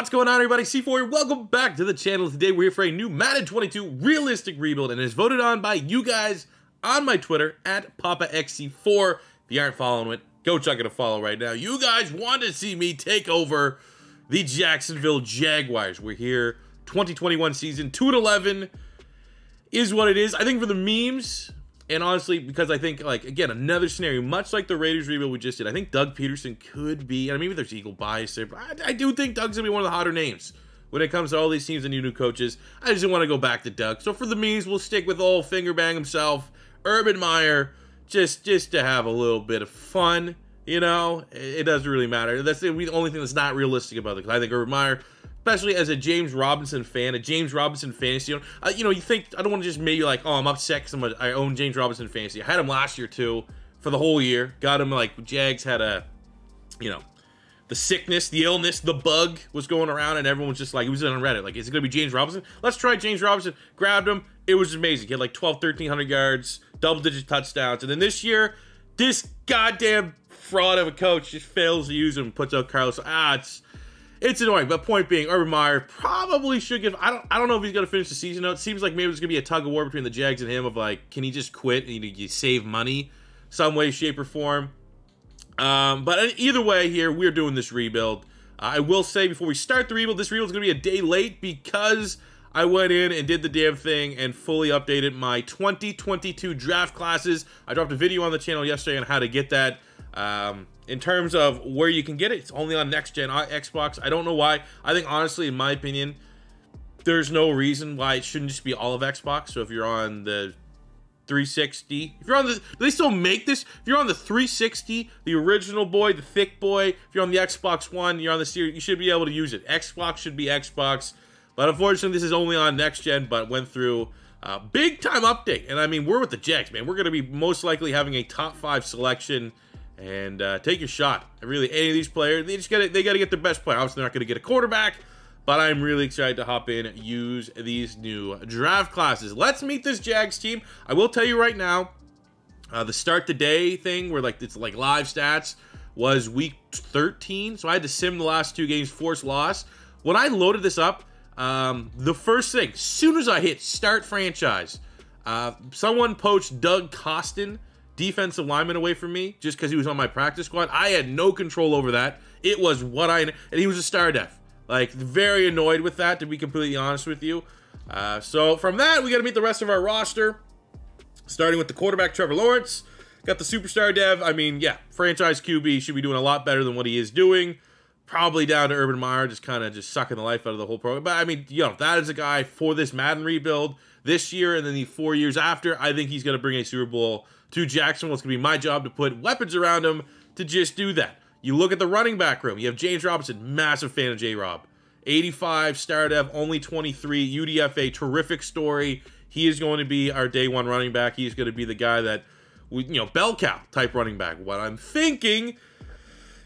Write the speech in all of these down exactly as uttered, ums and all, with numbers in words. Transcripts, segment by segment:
What's going on, everybody? C four, welcome back to the channel. Today we're here for a new Madden twenty-two realistic rebuild, and it is voted on by you guys on my Twitter at Papa X C four. If you aren't following it, go chuck it a follow right now. You guys want to see me take over the Jacksonville Jaguars. We're here, twenty twenty-one season, two and eleven is what it is. I think for the memes, and honestly, because I think, like, again, another scenario, much like the Raiders rebuild we just did, I think Doug Peterson could be, I mean, maybe there's Eagle bias there, but I, I do think Doug's going to be one of the hotter names when it comes to all these teams and new new coaches. I just didn't want to go back to Doug. So for the memes, we'll stick with old Fingerbang himself, Urban Meyer, just, just to have a little bit of fun, you know? It, it doesn't really matter. That's the only thing that's not realistic about it, because I think Urban Meyer, especially as a James Robinson fan, a James Robinson fantasy owner, uh, you know, you think, I don't want to just maybe like, oh, I'm upset because I own James Robinson fantasy. I had him last year too, for the whole year. Got him like, Jags had a, you know, the sickness, the illness, the bug was going around, and everyone was just like, it was on Reddit, like, is it going to be James Robinson? Let's try James Robinson. Grabbed him. It was amazing. He had like twelve, thirteen hundred yards, double-digit touchdowns. And then this year, this goddamn fraud of a coach just fails to use him and puts out Carlos. Ah, it's... It's annoying, but point being, Urban Meyer probably should give... I don't I don't know if he's going to finish the season out. It seems like maybe there's going to be a tug-of-war between the Jags and him of, like, can he just quit and you, you save money some way, shape, or form? Um, but either way here, we're doing this rebuild. Uh, I will say before we start the rebuild, this rebuild is going to be a day late because I went in and did the damn thing and fully updated my twenty twenty-two draft classes. I dropped a video on the channel yesterday on how to get that. Um... In terms of where you can get it, it's only on next-gen Xbox. I don't know why. I think, honestly, in my opinion, there's no reason why it shouldn't just be all of Xbox. So if you're on the three sixty, if you're on the, do they still make this? If you're on the three sixty, the original boy, the thick boy, if you're on the Xbox One, you're on the series, you should be able to use it. Xbox should be Xbox. But unfortunately, this is only on next-gen, but went through a big-time update. And, I mean, we're with the Jags, man. We're going to be most likely having a top-five selection. And uh, take your shot. Really, any of these players, they just gotta, they gotta get their best player. Obviously, they're not gonna get a quarterback, but I'm really excited to hop in and use these new draft classes. Let's meet this Jags team. I will tell you right now, uh, the start the day thing, where like it's like live stats, was week thirteen. So I had to sim the last two games, force loss. When I loaded this up, um, the first thing, as soon as I hit start franchise, uh, someone poached Doug Costin, defensive lineman, away from me just because he was on my practice squad. I had no control over that. It was what I... And he was a star def. Like, very annoyed with that, to be completely honest with you. Uh, so, from that, we got to meet the rest of our roster. Starting with the quarterback, Trevor Lawrence. Got the superstar dev. I mean, yeah, franchise Q B should be doing a lot better than what he is doing. Probably down to Urban Meyer, just kind of just sucking the life out of the whole program. But, I mean, you know, that is a guy for this Madden rebuild this year and then the four years after. I think he's going to bring a Super Bowl to Jacksonville. It's going to be my job to put weapons around him to just do that. You look at the running back room. You have James Robinson, massive fan of J-Rob. eighty-five, star dev, only twenty-three, U D F A, terrific story. He is going to be our day one running back. He's going to be the guy that, we, you know, bell cow type running back. What I'm thinking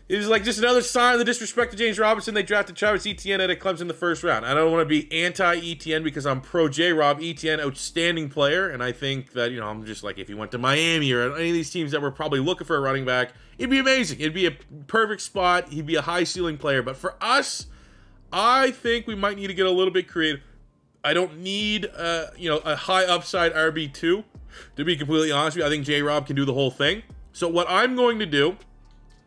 is like just another sign of the disrespect to James Robinson. They drafted Travis Etienne out of Clemson in the first round. I don't want to be anti-Etienne because I'm pro-J-Rob. Etienne, outstanding player. And I think that, you know, I'm just like, if he went to Miami or any of these teams that were probably looking for a running back, it'd be amazing. It'd be a perfect spot. He'd be a high-ceiling player. But for us, I think we might need to get a little bit creative. I don't need, uh, you know, a high upside R B two. To be completely honest with you, I think J-Rob can do the whole thing. So what I'm going to do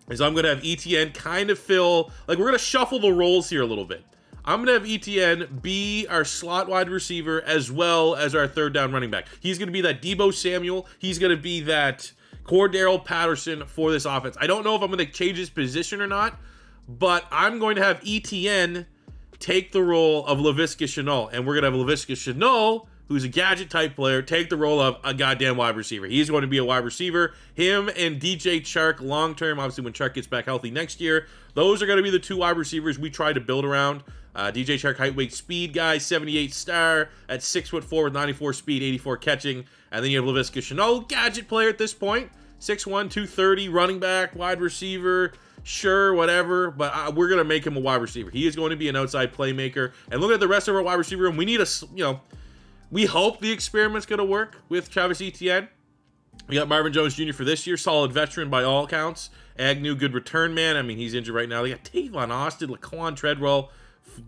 is I'm going to have Etienne kind of fill... Like, we're going to shuffle the roles here a little bit. I'm going to have Etienne be our slot wide receiver as well as our third down running back. He's going to be that Debo Samuel. He's going to be that Cordarrelle Patterson for this offense. I don't know if I'm going to change his position or not, but I'm going to have Etienne take the role of Laviska Shenault. And we're going to have Laviska Shenault, who's a gadget-type player, take the role of a goddamn wide receiver. He's going to be a wide receiver. Him and D J Chark long-term, obviously when Chark gets back healthy next year, those are going to be the two wide receivers we try to build around. Uh, D J Chark, height, weight, speed guy, seventy-eight star, at six foot four with ninety-four speed, eighty-four catching. And then you have Laviska Shenault, gadget player at this point, six one, two thirty, running back, wide receiver, sure, whatever, but uh, we're going to make him a wide receiver. He is going to be an outside playmaker. And look at the rest of our wide receiver room. We need a, you know, we hope the experiment's going to work with Travis Etienne. We got Marvin Jones Junior for this year. Solid veteran by all accounts. Agnew, good return man. I mean, he's injured right now. They got Tavon Austin, Laquan Treadwell,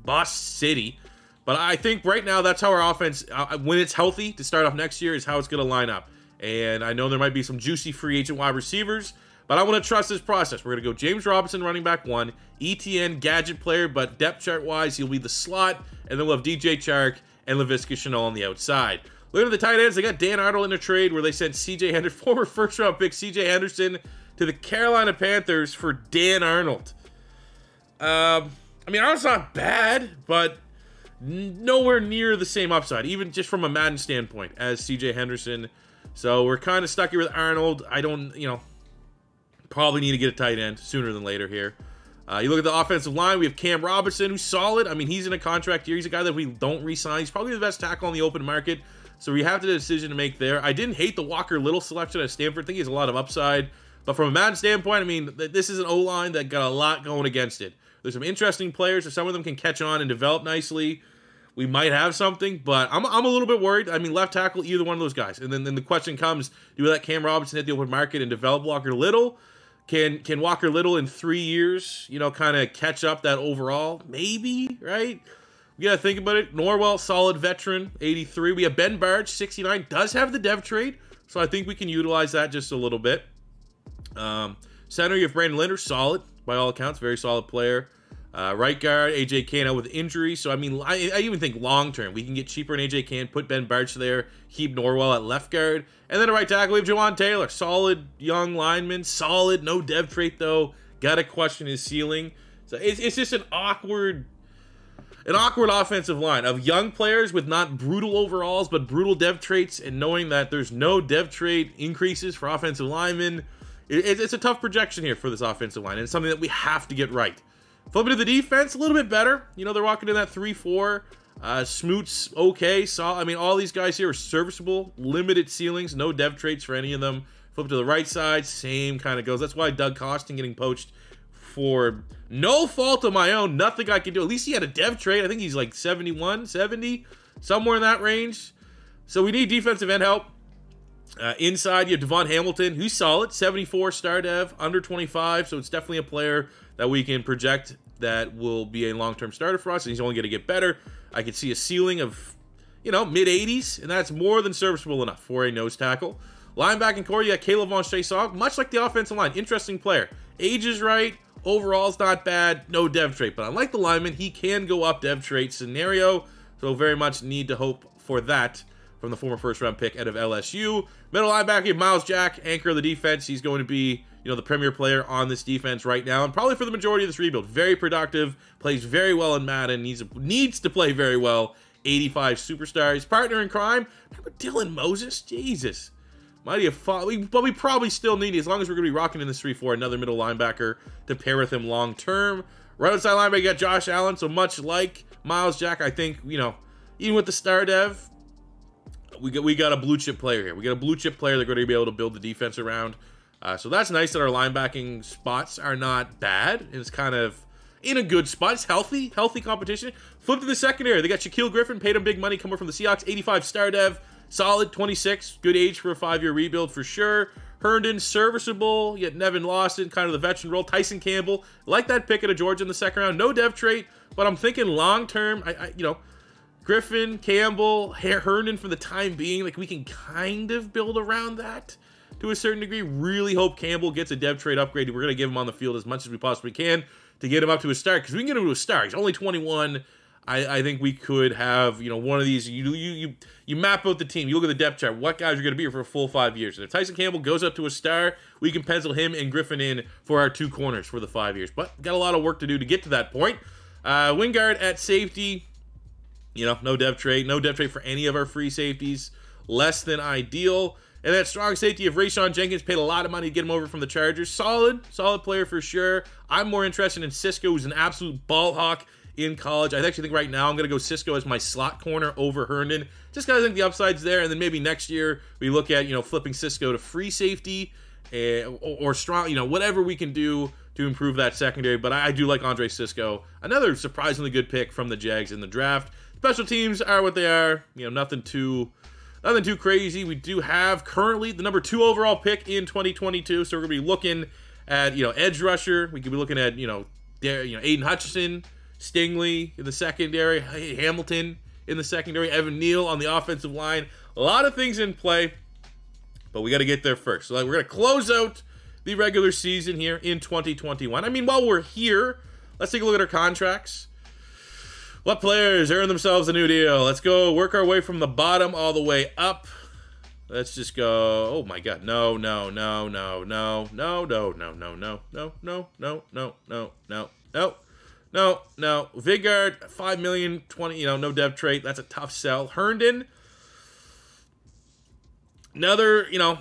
Boss City. But I think right now that's how our offense, uh, when it's healthy to start off next year, is how it's going to line up. And I know there might be some juicy free agent wide receivers, but I want to trust this process. We're going to go James Robinson, running back one, Etienne, gadget player, but depth chart-wise, he'll be the slot, and then we'll have D J Chark and Laviska Shenault on the outside. Looking at the tight ends, they got Dan Arnold in a trade where they sent C J Henderson, former first-round pick C J Henderson, to the Carolina Panthers for Dan Arnold. Um, I mean, Arnold's not bad, but nowhere near the same upside, even just from a Madden standpoint, as C J Henderson. So we're kind of stuck here with Arnold. I don't, you know, probably need to get a tight end sooner than later here. Uh, you look at the offensive line, we have Cam Robinson, who's solid. I mean, he's in a contract year. He's a guy that we don't re-sign. He's probably the best tackle on the open market. So we have the decision to make there. I didn't hate the Walker Little selection at Stanford. I think he has a lot of upside. But from a Madden standpoint, I mean, this is an O-line that got a lot going against it. There's some interesting players. So some of them can catch on and develop nicely. We might have something, but I'm, I'm a little bit worried. I mean, left tackle, either one of those guys. And then, then the question comes, do we let Cam Robinson hit the open market and develop Walker Little? Can can Walker Little in three years, you know, kind of catch up that overall? Maybe, right? We got to think about it. Norwell, solid veteran, eighty-three. We have Ben Bartch, sixty-nine. Does have the dev trade, so I think we can utilize that just a little bit. Um, center, you have Brandon Linder, solid, by all accounts, very solid player. Uh, right guard, A J Cann out with injury. So, I mean, I, I even think long-term, we can get cheaper in A J Cann, put Ben Bartch there, keep Norwell at left guard. And then a right tackle, we have Jawan Taylor. Solid young lineman, solid, no dev trait, though. Got to question his ceiling. So, it's, it's just an awkward, an awkward offensive line of young players with not brutal overalls, but brutal dev traits, and knowing that there's no dev trait increases for offensive linemen. It, it, it's a tough projection here for this offensive line, and it's something that we have to get right. Flipping to the defense, a little bit better. You know, they're walking in that three four. Uh, Smoot's okay. Saw, I mean, all these guys here are serviceable. Limited ceilings. No dev traits for any of them. Flip to the right side. Same kind of goes. That's why Doug Costin getting poached for no fault of my own. Nothing I can do. At least he had a dev trait. I think he's like seventy-one, seventy. Somewhere in that range. So we need defensive end help. Uh, inside, you have Devon Hamilton, who's solid. seventy-four star dev, under twenty-five. So it's definitely a player that we can project that will be a long-term starter for us, and he's only going to get better. I could see a ceiling of, you know, mid eighties, and that's more than serviceable enough for a nose tackle. Linebacking core, you got Kayvon Thibodeaux, much like the offensive line. Interesting player. Age is right. Overall's not bad. No dev trait. But unlike the lineman, he can go up dev trait scenario, so very much need to hope for that from the former first-round pick out of L S U. Middle linebacker, Miles Jack, anchor of the defense. He's going to be, you know, the premier player on this defense right now, and probably for the majority of this rebuild. Very productive, plays very well in Madden, needs, needs to play very well. eighty-five superstar. His partner in crime, remember Dylan Moses? Jesus. Mighty have fought, we, but we probably still need, as long as we're going to be rocking in this three four, another middle linebacker to pair with him long-term. Right outside linebacker, you got Josh Allen, so much like Miles Jack, I think, you know, even with the star dev, we got, we got a blue-chip player here. We got a blue-chip player they're going to be able to build the defense around. Uh, so that's nice that our linebacking spots are not bad. It's kind of in a good spot. It's healthy, healthy competition. Flip to the secondary. They got Shaquill Griffin, paid him big money, coming from the Seahawks. eighty-five star dev, solid, twenty-six. Good age for a five-year rebuild for sure. Herndon, serviceable. Yet Nevin Lawson, kind of the veteran role. Tyson Campbell, like that pick out of Georgia in the second round. No dev trait, but I'm thinking long-term, I, I, you know, Griffin, Campbell, Herndon for the time being, like we can kind of build around that. To a certain degree, really hope Campbell gets a dev trade upgrade. We're going to give him on the field as much as we possibly can to get him up to a start, because we can get him to a star. He's only twenty-one. I, I think we could have, you know, one of these. You you you you map out the team. You look at the depth chart. What guys are going to be here for a full five years? And if Tyson Campbell goes up to a star, we can pencil him and Griffin in for our two corners for the five years. But got a lot of work to do to get to that point. Uh, Wingard at safety. You know, no dev trade. No dev trade for any of our free safeties. Less than ideal. And that strong safety of Rayshawn Jenkins, paid a lot of money to get him over from the Chargers. Solid, solid player for sure. I'm more interested in Cisco, who's an absolute ball hawk in college. I actually think right now I'm going to go Cisco as my slot corner over Herndon. Just because I think the upside's there. And then maybe next year we look at, you know, flipping Cisco to free safety and, or, or strong, you know, whatever we can do to improve that secondary. But I, I do like Andre Cisco. Another surprisingly good pick from the Jags in the draft. Special teams are what they are. You know, nothing too... Nothing too crazy. We do have currently the number two overall pick in twenty twenty-two, so we're going to be looking at, you know, edge rusher. We could be looking at, you know, you know Aidan Hutchinson, Stingley in the secondary, Hamilton in the secondary, Evan Neal on the offensive line. A lot of things in play, but we got to get there first. So we're going to close out the regular season here in twenty twenty-one. I mean, while we're here, let's take a look at our contracts. What players earn themselves a new deal? Let's go work our way from the bottom all the way up. Let's just go. Oh my God. No, no, no, no, no, no, no, no, no, no, no, no, no, no, no, no, no, no, no. Vigard, five million, twenty, you know, no dev trade. That's a tough sell. Herndon, another, you know,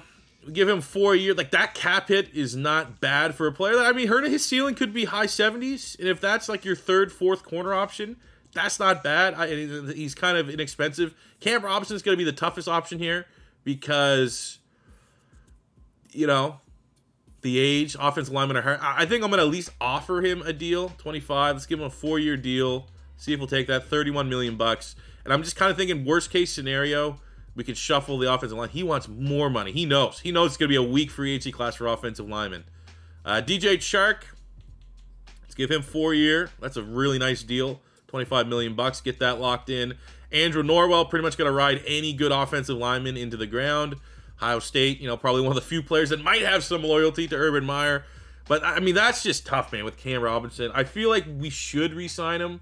give him four years. Like, that cap hit is not bad for a player. I mean, Herndon, his ceiling could be high seventies. And if that's like your third, fourth corner option, that's not bad. I, he's kind of inexpensive. Cam Robinson is going to be the toughest option here, because, you know, the age, offensive linemen are hurt. I think I'm going to at least offer him a deal, twenty-five. Let's give him a four-year deal, see if we'll take that, thirty-one million bucks. And I'm just kind of thinking worst-case scenario, we could shuffle the offensive line. He wants more money. He knows. He knows it's going to be a weak free agency class for offensive linemen. Uh, D J Chark, let's give him four-year. That's a really nice deal, twenty-five million bucks. Get that locked in. Andrew Norwell, pretty much going to ride any good offensive lineman into the ground. Ohio State, you know, probably one of the few players that might have some loyalty to Urban Meyer. But, I mean, that's just tough, man, with Cam Robinson. I feel like we should re-sign him.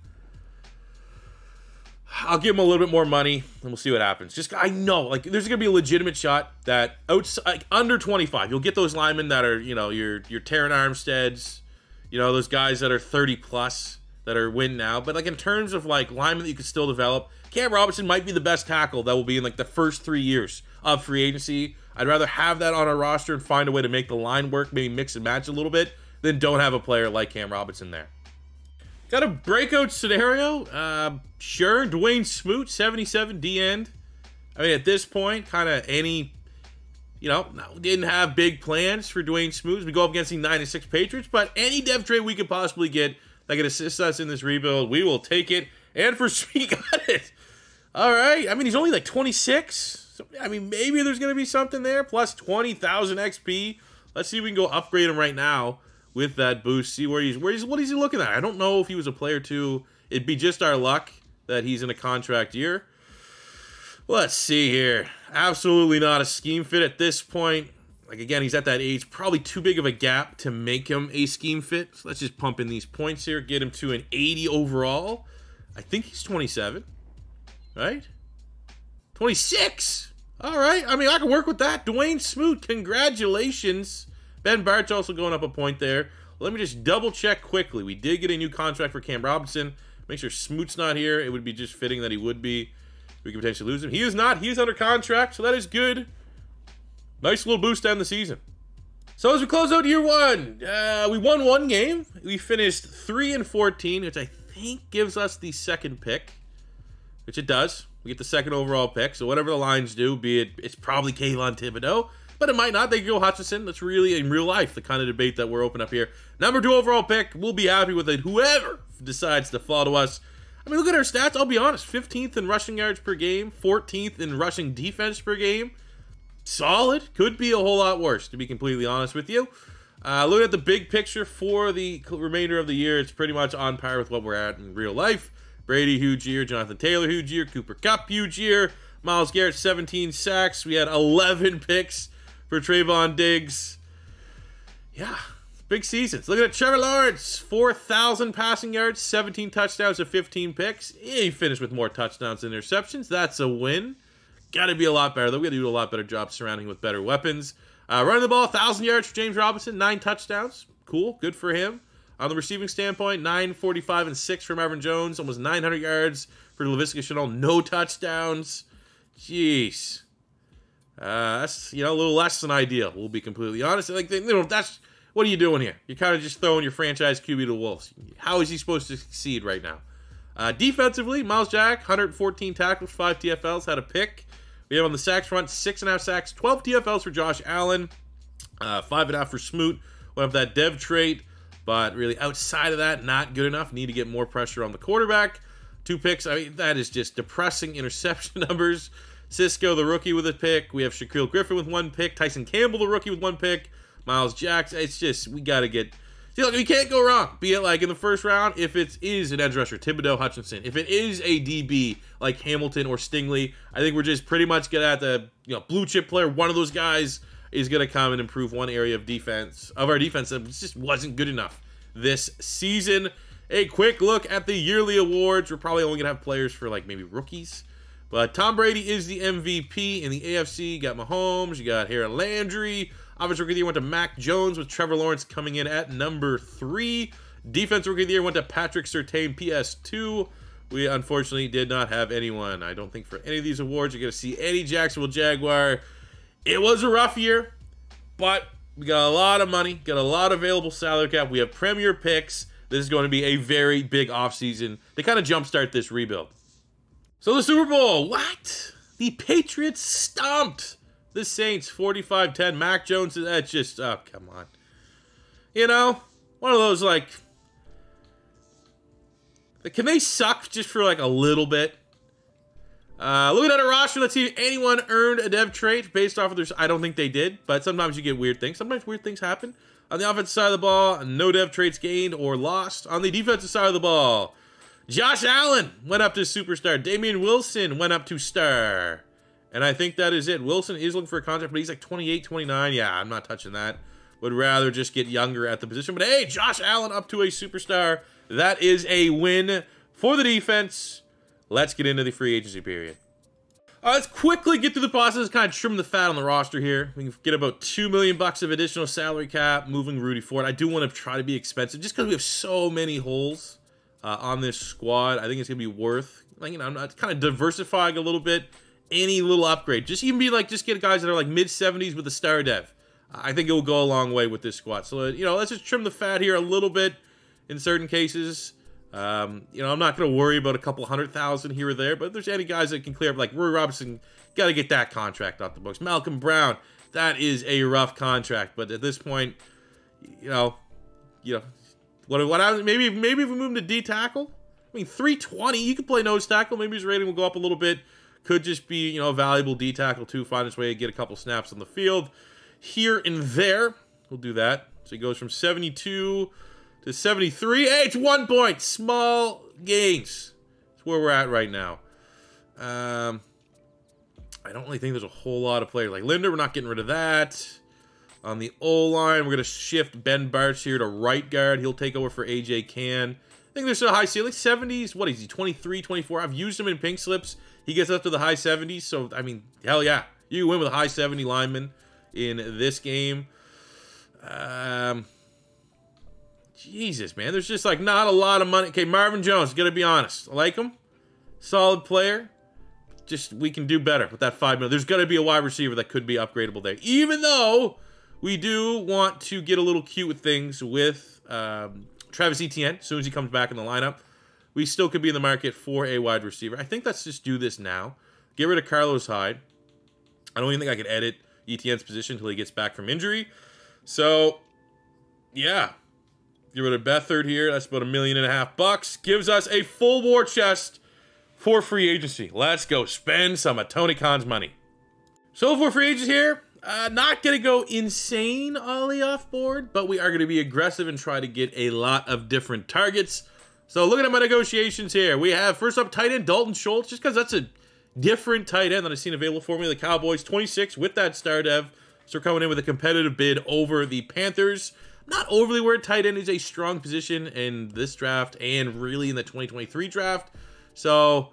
I'll give him a little bit more money, and we'll see what happens. Just, I know, like, there's going to be a legitimate shot that outside, like, under twenty-five, you'll get those linemen that are, you know, your, your Terran Armsteads, you know, those guys that are thirty plus that are win now. But, like, in terms of, like, linemen that you could still develop, Cam Robinson might be the best tackle that will be in, like, the first three years of free agency. I'd rather have that on our roster and find a way to make the line work, maybe mix and match a little bit, than don't have a player like Cam Robinson there. Got a breakout scenario? Uh, sure, Dwayne Smoot, seventy-seven, D-end. I mean, at this point, kind of any, you know, no, didn't have big plans for Dwayne Smoot. We go up against the nine and six Patriots, but any dev trade we could possibly get that could assist us in this rebuild, we will take it. And for Sweet, got it. All right. I mean, he's only like twenty-six. So, I mean, maybe there's going to be something there. Plus twenty thousand X P. Let's see if we can go upgrade him right now with that boost. See where he's, where he's, what is he looking at? I don't know if he was a player too. It'd be just our luck that he's in a contract year. Let's see here. Absolutely not a scheme fit at this point. Like, again, he's at that age. Probably too big of a gap to make him a scheme fit. So let's just pump in these points here. Get him to an eighty overall. I think he's twenty-seven. Right? twenty-six! All right. I mean, I can work with that. Dwayne Smoot, congratulations. Ben Bartch also going up a point there. Let me just double-check quickly. We did get a new contract for Cam Robinson. Make sure Smoot's not here. It would be just fitting that he would be. We could potentially lose him. He is not. He is under contract, so that is good. Nice little boost to end the season. So as we close out year one, uh, we won one game. We finished three and fourteen, which I think gives us the second pick. Which it does. We get the second overall pick. So whatever the Lions do, be it, it's probably Kayvon Thibodeaux. But it might not. They go Hutchinson. That's really, in real life, the kind of debate that we're open up here. Number two overall pick. We'll be happy with it. Whoever decides to follow us. I mean, look at our stats. I'll be honest. fifteenth in rushing yards per game. fourteenth in rushing defense per game. Solid. Could be a whole lot worse, to be completely honest with you. Uh, looking at the big picture for the remainder of the year, it's pretty much on par with what we're at in real life. Brady, huge year. Jonathan Taylor, huge year. Cooper Kupp, huge year. Myles Garrett, seventeen sacks. We had eleven picks for Trayvon Diggs. Yeah, big seasons. Look at Trevor Lawrence, four thousand passing yards, seventeen touchdowns to fifteen picks. He finished with more touchdowns than interceptions. That's a win. Got to be a lot better, though. We got to do a lot better job surrounding with better weapons. Uh, running the ball, one thousand yards for James Robinson, nine touchdowns. Cool, good for him. On the receiving standpoint, nine forty-five and six from Marvin Jones. Almost nine hundred yards for Laviska Shenault. No touchdowns. Jeez. Uh, that's, you know, a little less than ideal. We'll be completely honest. Like, you know, that's, what are you doing here? You're kind of just throwing your franchise Q B to the Wolves. How is he supposed to succeed right now? Uh, defensively, Miles Jack, one hundred fourteen tackles, five T F Ls, had a pick. We have on the sacks front, six and a half sacks, twelve T F Ls for Josh Allen, uh, five and a half for Smoot. Went up that dev trait. But really, outside of that, not good enough. Need to get more pressure on the quarterback. Two picks. I mean, that is just depressing interception numbers. Cisco, the rookie, with a pick. We have Shaquill Griffin with one pick. Tyson Campbell, the rookie, with one pick. Miles Jack. It's just, we got to get See, like, we can't go wrong, be it like in the first round, if it is an edge rusher, Thibodeaux, Hutchinson, if it is a D B like Hamilton or Stingley, I think we're just pretty much going to have to, you know, blue chip player, one of those guys is going to come and improve one area of defense, of our defense that just wasn't good enough this season. A quick look at the yearly awards. We're probably only going to have players for like maybe rookies. But Tom Brady is the M V P in the A F C. You got Mahomes. You got Harold Landry. Offensive Rookie of the Year went to Mac Jones, with Trevor Lawrence coming in at number three. Defensive Rookie of the Year went to Patrick Surtain, P S two. We unfortunately did not have anyone. I don't think for any of these awards you're going to see any Jacksonville Jaguar. It was a rough year, but we got a lot of money, got a lot of available salary cap. We have premier picks. This is going to be a very big offseason to kind of jumpstart this rebuild. So the Super Bowl, what? The Patriots stomped the Saints forty-five ten. Mac Jones, that's just, oh, come on. You know, one of those, like, can they suck just for, like, a little bit? Uh, looking at a roster, let's see if anyone earned a dev trait based off of their, I don't think they did, but sometimes you get weird things. Sometimes weird things happen. On the offensive side of the ball, no dev traits gained or lost. On the defensive side of the ball, Josh Allen went up to superstar. Damian Wilson went up to star. And I think that is it. Wilson is looking for a contract, but he's like twenty-eight, twenty-nine. Yeah, I'm not touching that. Would rather just get younger at the position. But hey, Josh Allen up to a superstar. That is a win for the defense. Let's get into the free agency period. All right, let's quickly get through the process, kind of trim the fat on the roster here. We can get about two million dollars bucks of additional salary cap, moving Rudy Ford. I do want to try to be expensive just because we have so many holes uh, on this squad. I think it's going to be worth, like, you know, I'm not, kind of diversifying a little bit. Any little upgrade. Just even be like, just get guys that are like mid seventies with a star dev. Uh, I think it will go a long way with this squad. So, uh, you know, let's just trim the fat here a little bit in certain cases. Um, you know, I'm not going to worry about a couple hundred thousand here or there, but if there's any guys that can clear up, like Roy Robinson, got to get that contract off the books. Malcolm Brown, that is a rough contract, but at this point, you know, you know, what, what I, maybe, maybe if we move him to D tackle, I mean, three twenty, you could play nose tackle. Maybe his rating will go up a little bit. Could just be, you know, a valuable D tackle to find his way to get a couple snaps on the field here and there. We'll do that. So he goes from seventy-two to seventy-three. Hey, it's one point. Small gains. That's where we're at right now. Um, I don't really think there's a whole lot of players. Like Linder, we're not getting rid of that. On the O-line, we're going to shift Ben Bartch here to right guard. He'll take over for A J Cann. I think there's a high ceiling. seventies, what is he, twenty-three, twenty-four? I've used him in pink slips. He gets up to the high seventies. So, I mean, hell yeah. You win with a high seventy lineman in this game. Um... Jesus, man. There's just, like, not a lot of money. Okay, Marvin Jones, gonna be honest. I like him. Solid player. Just, we can do better with that five million. There's gonna be a wide receiver that could be upgradable there. Even though we do want to get a little cute with things with um, Travis Etienne, as soon as he comes back in the lineup, we still could be in the market for a wide receiver. I think let's just do this now. Get rid of Carlos Hyde. I don't even think I could edit Etienne's position until he gets back from injury. So, yeah. Get rid of Beathard here. That's about a million and a half bucks. Gives us a full war chest for free agency. Let's go spend some of Tony Khan's money. So for free agents here, uh, not going to go insane ollie off board, but we are going to be aggressive and try to get a lot of different targets. So looking at my negotiations here, we have first up tight end Dalton Schultz, just because that's a different tight end that I've seen available for me. The Cowboys, twenty-six with that star dev. So we're coming in with a competitive bid over the Panthers. Not overly worried. Tight end is a strong position in this draft and really in the twenty twenty-three draft. So,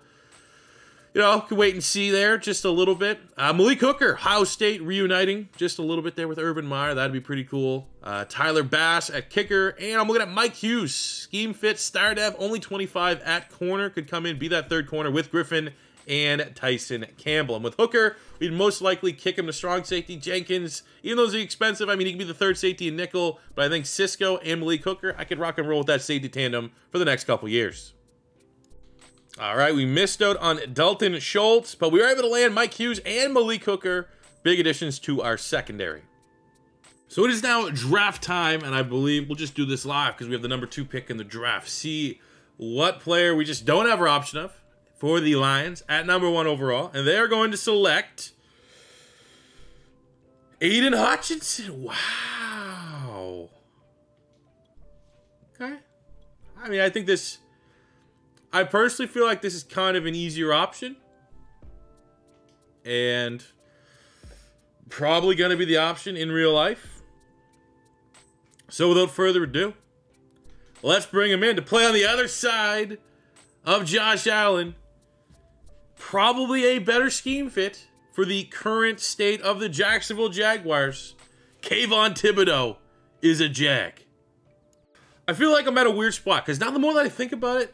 you know, can wait and see there just a little bit. Uh, Malik Hooker, Ohio State reuniting just a little bit there with Urban Meyer. That'd be pretty cool. Uh, Tyler Bass at kicker. And I'm looking at Mike Hughes. Scheme fit, star dev, only twenty-five at corner. Could come in, be that third corner with Griffin and Tyson Campbell. And with Hooker, we'd most likely kick him to strong safety. Jenkins, even though he's expensive, I mean, he can be the third safety in nickel, but I think Cisco and Malik Hooker, I could rock and roll with that safety tandem for the next couple years. All right, we missed out on Dalton Schultz, but we were able to land Mike Hughes and Malik Hooker. Big additions to our secondary. So it is now draft time, and I believe we'll just do this live because we have the number two pick in the draft. See what player we just don't have our option of for the Lions at number one overall. And they're going to select Aidan Hutchinson. Wow. I mean, I think this... I personally feel like this is kind of an easier option. And probably going to be the option in real life. So without further ado, let's bring him in to play on the other side of Josh Allen. Probably a better scheme fit for the current state of the Jacksonville Jaguars. Kayvon Thibodeaux is a Jag. I feel like I'm at a weird spot because now the more that I think about it,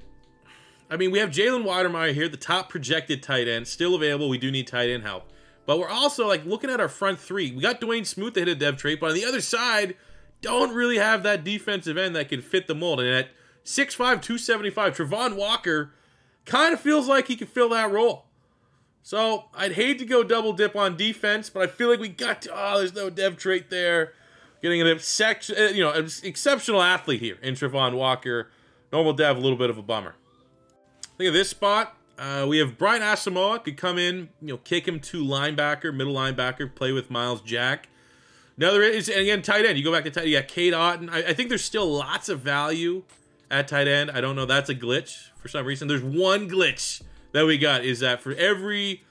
I mean, we have Jalen Weidermeyer here, the top projected tight end, still available. We do need tight end help. But we're also, like, looking at our front three. We got Dwayne Smoot that hit a dev trade, but on the other side, don't really have that defensive end that can fit the mold. And at six five, two seventy-five, Travon Walker kind of feels like he could fill that role. So I'd hate to go double dip on defense, but I feel like we got to, oh, there's no dev trait there. Getting an exception, you know, exceptional athlete here in Travon Walker. Normal dev, a little bit of a bummer. Look at this spot. Uh, we have Brian Asamoah could come in, you know, kick him to linebacker, middle linebacker, play with Miles Jack. Another is, and again, tight end. You go back to tight end. You got Cade Otton. I, I think there's still lots of value at tight end. I don't know. That's a glitch for some reason. There's one glitch that we got is that for every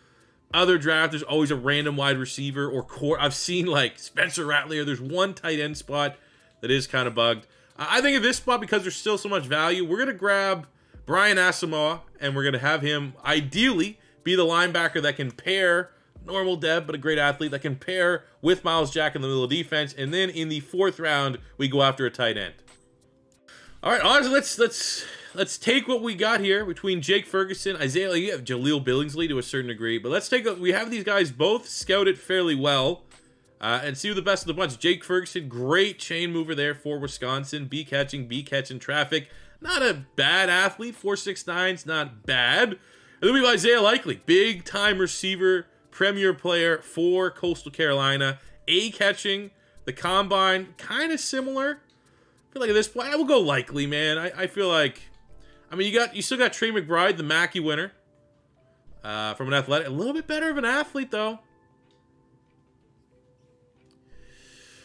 other draft, there's always a random wide receiver or core. I've seen like Spencer Rattler. There's one tight end spot that is kind of bugged. I think at this spot, because there's still so much value, we're going to grab Brian Asamoah, and we're going to have him ideally be the linebacker that can pair normal dev, but a great athlete that can pair with Miles Jack in the middle of defense. And then in the fourth round, we go after a tight end. All right, honestly, let's let's let's take what we got here between Jake Ferguson, Isaiah. You have Jaleel Billingsley to a certain degree, but let's take a, we have these guys both scouted fairly well, uh, and see who the best of the bunch. Jake Ferguson, great chain mover there for Wisconsin. Be catching, be catching traffic. Not a bad athlete. four six nine's not bad. And then we have Isaiah Likely, big-time receiver, premier player for Coastal Carolina. A-catching, the combine, kind of similar. I feel like at this point, I will go Likely, man. I, I feel like, I mean, you got you still got Trey McBride, the Mackey winner. Uh, from an athletic, a little bit better of an athlete, though.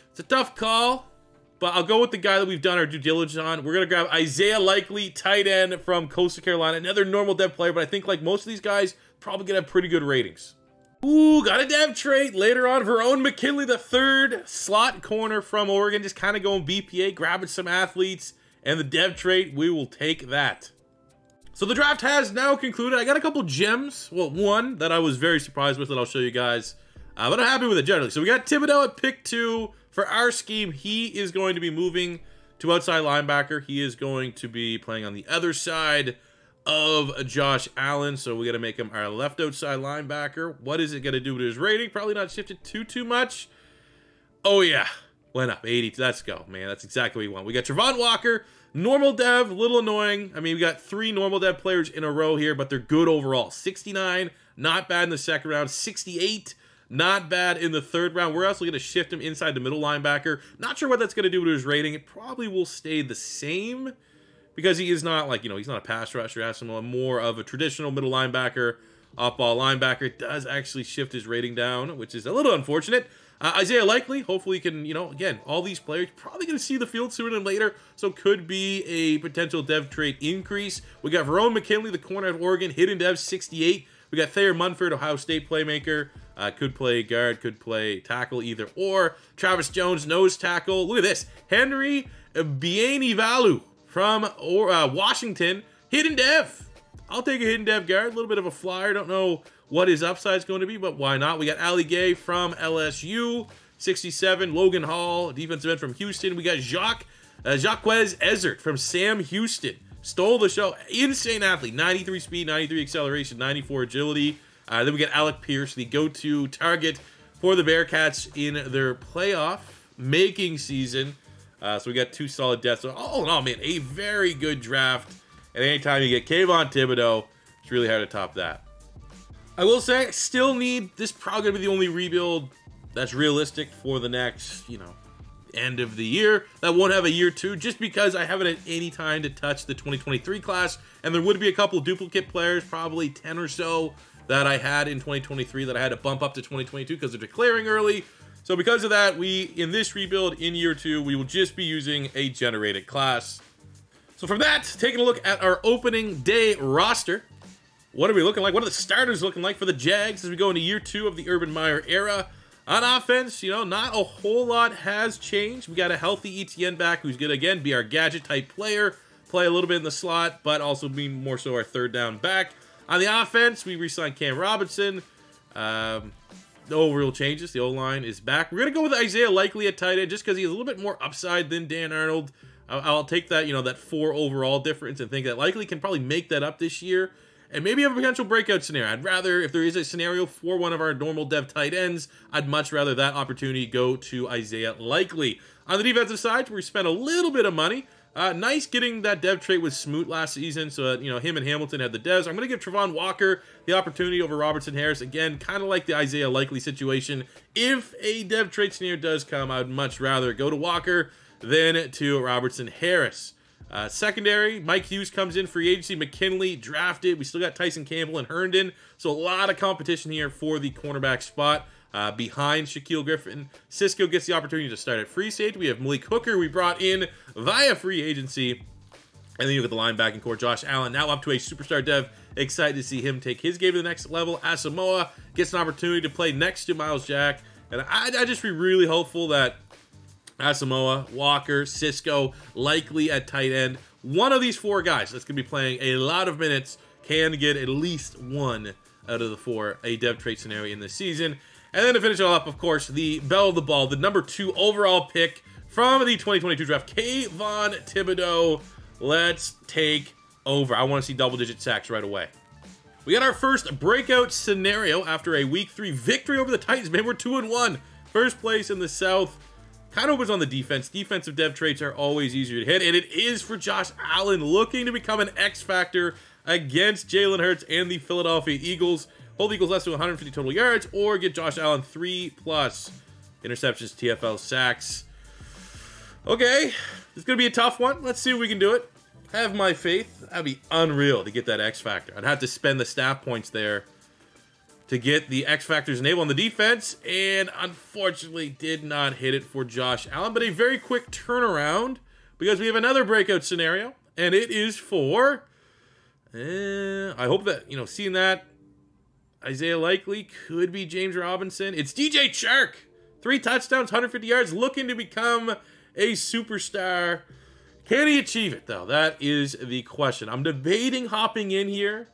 It's a tough call. But I'll go with the guy that we've done our due diligence on. We're going to grab Isaiah Likely, tight end from Coastal Carolina. Another normal dev player, but I think like most of these guys, probably going to have pretty good ratings. Ooh, got a dev trait later on. Verone McKinley, the third slot corner from Oregon. Just kind of going B P A, grabbing some athletes. And the dev trait, we will take that. So the draft has now concluded. I got a couple gems. Well, one that I was very surprised with that I'll show you guys. Uh, but I'm happy with it generally. So we got Thibodeaux at pick two. For our scheme, he is going to be moving to outside linebacker. He is going to be playing on the other side of Josh Allen. So we got to make him our left outside linebacker. What is it going to do to his rating? Probably not shifted too, too much. Oh, yeah. Went up. eighty. Let's go, man. That's exactly what we want. We got Travon Walker, normal dev, a little annoying. I mean, we got three normal dev players in a row here, but they're good overall. sixty-nine, not bad in the second round. sixty-eight. Not bad in the third round. We're also going to shift him inside the middle linebacker. Not sure what that's going to do to his rating. It probably will stay the same because he is not like, you know, he's not a pass rusher. Asamoah, more of a traditional middle linebacker, off-ball linebacker. It does actually shift his rating down, which is a little unfortunate. Uh, Isaiah Likely, hopefully he can, you know, again, all these players probably going to see the field sooner than later, so could be a potential dev trait increase. We got Verone McKinley, the corner of Oregon, hidden dev sixty-eight. We got Thayer Munford, Ohio State playmaker. Uh, could play guard, could play tackle, either or. Travis Jones, nose tackle. Look at this. Henry Bienivalu from or, uh, Washington. Hidden dev. I'll take a hidden dev guard. A little bit of a flyer. Don't know what his upside is going to be, but why not? We got Ali Gay from L S U, sixty-seven. Logan Hall, defensive end from Houston. We got Jacques, uh, Jacques Ezert from Sam Houston. Stole the show. Insane athlete. ninety-three speed, ninety-three acceleration, ninety-four agility. Uh, then we got Alec Pierce, the go-to target for the Bearcats in their playoff making season. Uh, so we got two solid deaths. So all in all, man, a very good draft. And anytime you get Kayvon Thibodeaux, it's really hard to top that. I will say, I still need, this probably going to be the only rebuild that's realistic for the next, you know, end of the year. That won't have a year two, just because I haven't at any time to touch the twenty twenty-three class. And there would be a couple duplicate players, probably ten or so, that I had in twenty twenty-three that I had to bump up to twenty twenty-two because they're declaring early. So because of that, we, in this rebuild in year two, we will just be using a generated class. So from that, taking a look at our opening day roster, what are we looking like? What are the starters looking like for the Jags as we go into year two of the Urban Meyer era? On offense, you know, not a whole lot has changed. We got a healthy Etienne back who's going to, again, be our gadget-type player, play a little bit in the slot, but also be more so our third down back. On the offense, we re-signed Cam Robinson. Um, no real changes. The O-line is back. We're going to go with Isaiah Likely at tight end just because he has a little bit more upside than Dan Arnold. I'll, I'll take that, you know, that four overall difference and think that Likely can probably make that up this year. And maybe have a potential breakout scenario. I'd rather, if there is a scenario for one of our normal dev tight ends, I'd much rather that opportunity go to Isaiah Likely. On the defensive side, we spent a little bit of money. Uh, nice getting that dev trait with Smoot last season, so that, you know, him and Hamilton had the devs. I'm going to give Trevon Walker the opportunity over Robertson Harris. Again, kind of like the Isaiah Likely situation. If a dev trait scenario does come, I'd much rather go to Walker than to Robertson Harris. Uh, secondary, Mike Hughes comes in, free agency, McKinley drafted. We still got Tyson Campbell and Herndon, so a lot of competition here for the cornerback spot uh, behind Shaquill Griffin. Cisco gets the opportunity to start at free safety. We have Malik Hooker we brought in via free agency. And then you look at the linebacking core, Josh Allen, now up to a superstar dev. Excited to see him take his game to the next level. Asamoah gets an opportunity to play next to Miles Jack. And I, I just be really hopeful that Asamoah, Walker, Cisco, Likely at tight end. One of these four guys that's going to be playing a lot of minutes can get at least one out of the four, a dev trait scenario in this season. And then to finish it all up, of course, the bell of the ball, the number two overall pick from the twenty twenty-two draft, Kayvon Thibodeaux. Let's take over. I want to see double-digit sacks right away. We got our first breakout scenario after a week three victory over the Titans. Man, we're two and one. First place in the South. Kind of opens on the defense. Defensive dev traits are always easier to hit, and it is for Josh Allen, looking to become an X-factor against Jalen Hurts and the Philadelphia Eagles. Hold the Eagles less than one hundred fifty total yards, or get Josh Allen three plus interceptions, T F L, sacks. Okay, it's going to be a tough one. Let's see if we can do it. Have my faith. That'd be unreal to get that X-factor. I'd have to spend the staff points there to get the X-Factors enabled on the defense, and unfortunately did not hit it for Josh Allen, but a very quick turnaround because we have another breakout scenario, and it is for, uh, I hope that, you know, seeing that, Isaiah Likely could be James Robinson. It's D J Chark, three touchdowns, one hundred fifty yards, looking to become a superstar. Can he achieve it, though? That is the question. I'm debating hopping in here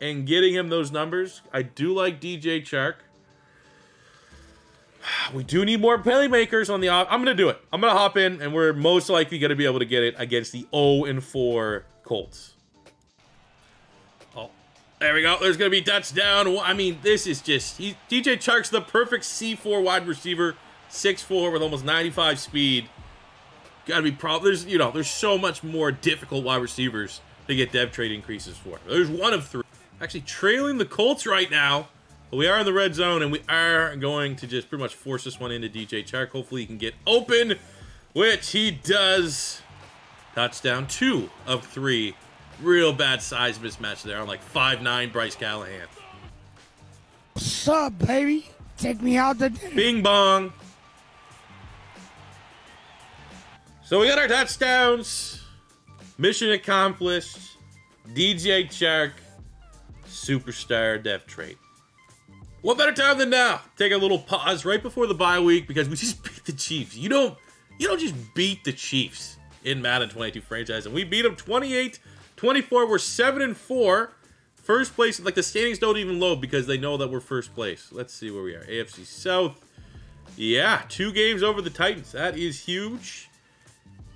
and getting him those numbers. I do like D J Chark. We do need more playmakers on the off. I'm going to do it. I'm going to hop in, and we're most likely going to be able to get it against the oh and four Colts. Oh, there we go. There's going to be touchdown. I mean, this is just... He, D J Chark's the perfect C four wide receiver. six four with almost ninety-five speed. Got to be... Prob there's, you know, there's so much more difficult wide receivers to get dev trade increases for. There's one of three. Actually trailing the Colts right now, but we are in the red zone, and we are going to just pretty much force this one into D J Chark. Hopefully he can get open, which he does. Touchdown, two of three. Real bad size mismatch there on like five nine Bryce Callahan. What's up, baby? Take me out the day. Bing bong. So we got our touchdowns. Mission accomplished. D J Chark. Superstar dev trait. What better time than now? Take a little pause right before the bye week because we just beat the Chiefs. You don't, you don't just beat the Chiefs in Madden twenty-two franchise, and we beat them twenty-eight twenty-four. We're seven and four, first place. Like the standings don't even load because they know that we're first place. Let's see where we are. A F C South. Yeah, two games over the Titans. That is huge.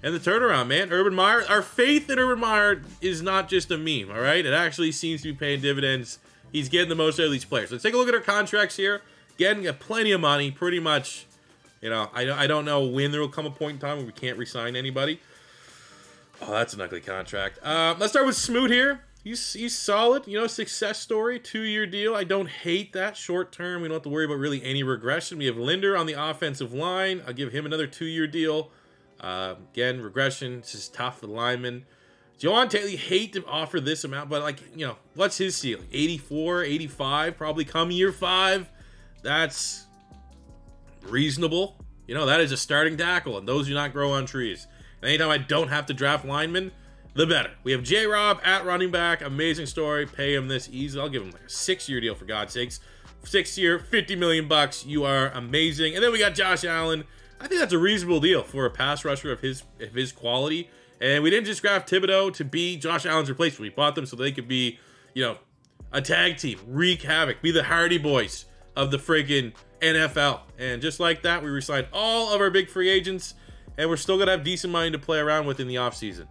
And the turnaround, man. Urban Meyer, our faith in Urban Meyer is not just a meme, all right? It actually seems to be paying dividends. He's getting the most out of these players. Let's take a look at our contracts here. Getting plenty of money, pretty much. You know, I, I don't know when there will come a point in time where we can't re-sign anybody. Oh, that's an ugly contract. Uh, let's start with Smoot here. He's, he's solid, you know, success story, two-year deal. I don't hate that short term. We don't have to worry about really any regression. We have Linder on the offensive line. I'll give him another two-year deal. Uh, again, regression. This is tough for the linemen. Jawan Taylor, hate to offer this amount, but like, you know, what's his ceiling? eighty-four, eighty-five, probably come year five. That's reasonable. You know, that is a starting tackle, and those do not grow on trees. And anytime I don't have to draft linemen, the better. We have J-Rob at running back. Amazing story. Pay him this easy. I'll give him like a six-year deal, for God's sakes. Six-year, fifty million bucks. You are amazing. And then we got Josh Allen. I think that's a reasonable deal for a pass rusher of his of his quality. And we didn't just draft Thibodeaux to be Josh Allen's replacement. We bought them so they could be, you know, a tag team, wreak havoc, be the Hardy Boys of the friggin' N F L. And just like that, we re-signed all of our big free agents, and we're still gonna have decent money to play around with in the offseason.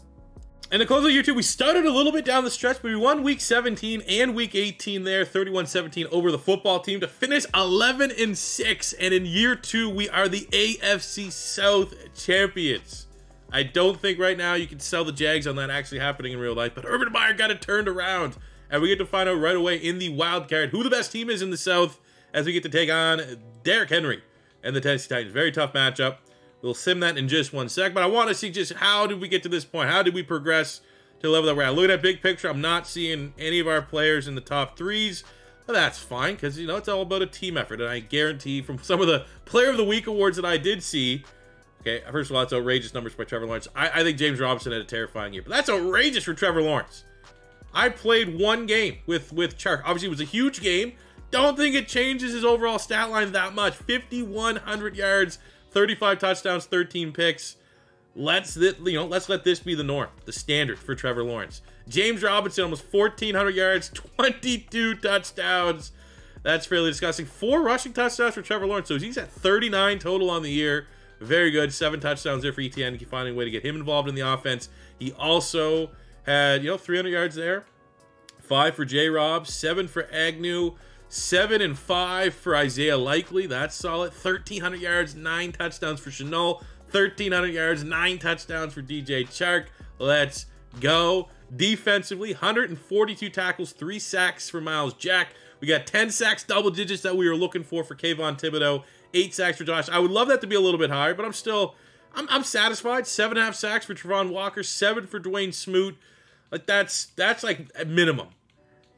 And to close out year two, we started a little bit down the stretch, but we won week seventeen and week eighteen there, thirty-one seventeen over the football team to finish eleven and six. And in year two, we are the A F C South champions. I don't think right now you can sell the Jags on that actually happening in real life, but Urban Meyer got it turned around, and we get to find out right away in the wild card who the best team is in the South as we get to take on Derrick Henry and the Tennessee Titans. Very tough matchup. We'll sim that in just one sec, but I want to see just how did we get to this point? How did we progress to the level that we're at? Look at that big picture. I'm not seeing any of our players in the top threes, but that's fine because, you know, it's all about a team effort, and I guarantee from some of the Player of the Week awards that I did see, okay, first of all, it's outrageous numbers by Trevor Lawrence. I, I think James Robinson had a terrifying year, but that's outrageous for Trevor Lawrence. I played one game with, with Chark. Obviously, it was a huge game. Don't think it changes his overall stat line that much. fifty-one hundred yards, thirty-five touchdowns, thirteen picks. Let's th you know, let's let this be the norm, the standard for Trevor Lawrence. James Robinson, almost fourteen hundred yards, twenty-two touchdowns. That's fairly disgusting. Four rushing touchdowns for Trevor Lawrence, so he's at thirty-nine total on the year. Very good. Seven touchdowns there for Etienne. He finding a way to get him involved in the offense. He also had, you know, three hundred yards there. Five for J-Rob, seven for Agnew, seven and five for Isaiah Likely. That's solid. thirteen hundred yards, nine touchdowns for Shenault. thirteen hundred yards, nine touchdowns for D J Chark. Let's go. Defensively, one hundred forty-two tackles, three sacks for Miles Jack. We got ten sacks, double digits that we were looking for for Kayvon Thibodeaux. Eight sacks for Josh. I would love that to be a little bit higher, but I'm still, I'm, I'm satisfied. Seven and a half sacks for Travon Walker, seven for Dwayne Smoot. Like that's, that's like a minimum,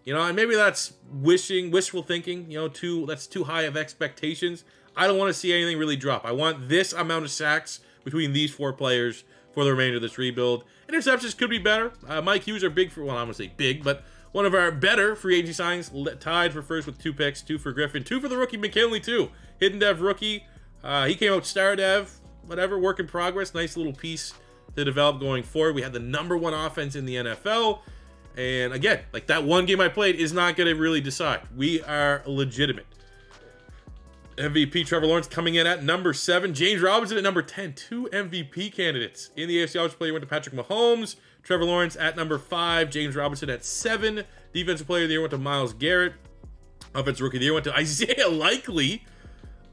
you know, and maybe that's wishing, wishful thinking, you know, too, that's too high of expectations. I don't want to see anything really drop. I want this amount of sacks between these four players for the remainder of this rebuild. Interceptions could be better. Uh, Mike Hughes are big for, well, I'm going to say big, but one of our better free agent signings, tied for first with two picks, two for Griffin, two for the rookie McKinley too. Hidden Dev rookie. Uh, he came out star dev, whatever, work in progress. Nice little piece to develop going forward. We had the number one offense in the N F L. And again, like that one game I played is not going to really decide. We are legitimate. M V P Trevor Lawrence coming in at number seven. James Robinson at number ten. Two M V P candidates in the A F C Offensive Player. Went to Patrick Mahomes. Trevor Lawrence at number five. James Robinson at seven. Defensive Player of the Year went to Myles Garrett. Offensive Rookie of the Year went to Isaiah Likely.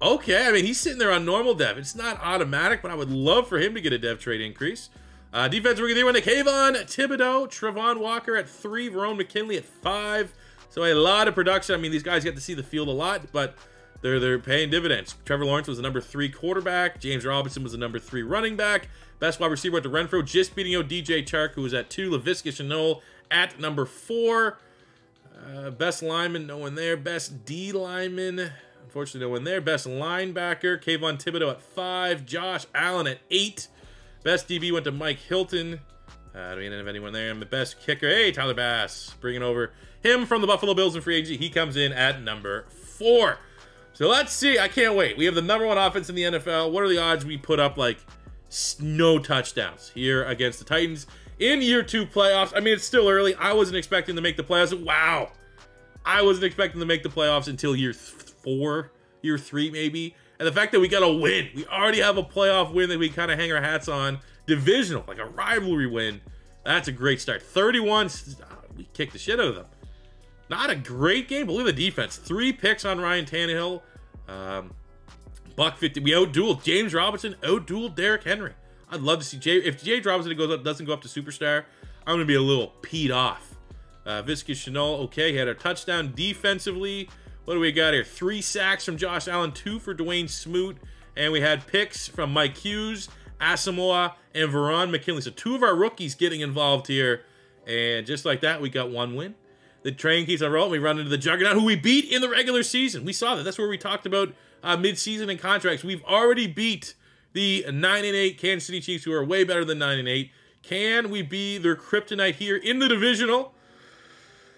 Okay, I mean, he's sitting there on normal dev. It's not automatic, but I would love for him to get a dev trade increase. Uh, Defensive Rookie of the Year went to Kayvon Thibodeaux. Travon Walker at three. Verone McKinley at five. So a lot of production. I mean, these guys get to see the field a lot, but They're, they're paying dividends. Trevor Lawrence was the number three quarterback. James Robinson was the number three running back. Best wide receiver went to Renfro, just beating out D J Chark, who was at two. Laviska Shenault at number four. Uh, best lineman, no one there. Best D lineman, unfortunately, no one there. Best linebacker, Kayvon Thibodeaux at five. Josh Allen at eight. Best D B went to Mike Hilton. Uh, I don't even have anyone there. I'm the best kicker. Hey, Tyler Bass, bringing over him from the Buffalo Bills in free agency. He comes in at number four. So let's see. I can't wait. We have the number one offense in the N F L. What are the odds we put up, like, no touchdowns here against the Titans in year two playoffs? I mean, it's still early. I wasn't expecting to make the playoffs. Wow. I wasn't expecting to make the playoffs until year four, year three maybe. And the fact that we got a win. We already have a playoff win that we kind of hang our hats on. Divisional, like a rivalry win. That's a great start. thirty-one. We kicked the shit out of them. Not a great game, but look at the defense. Three picks on Ryan Tannehill. Um, Buck fifty. We out-dueled James Robinson, out-dueled Derrick Henry. I'd love to see Jay. If James Robinson goes up, doesn't go up to superstar, I'm going to be a little peed off. Uh, Laviska Shenault, okay, he had a touchdown defensively. What do we got here? Three sacks from Josh Allen, two for Dwayne Smoot, and we had picks from Mike Hughes, Asamoah, and Verone McKinley. So two of our rookies getting involved here, and just like that, we got one win. The train keeps on rolling. We run into the juggernaut, who we beat in the regular season. We saw that. That's where we talked about uh, midseason and contracts. We've already beat the nine and eight Kansas City Chiefs, who are way better than nine and eight. Can we be their kryptonite here in the divisional?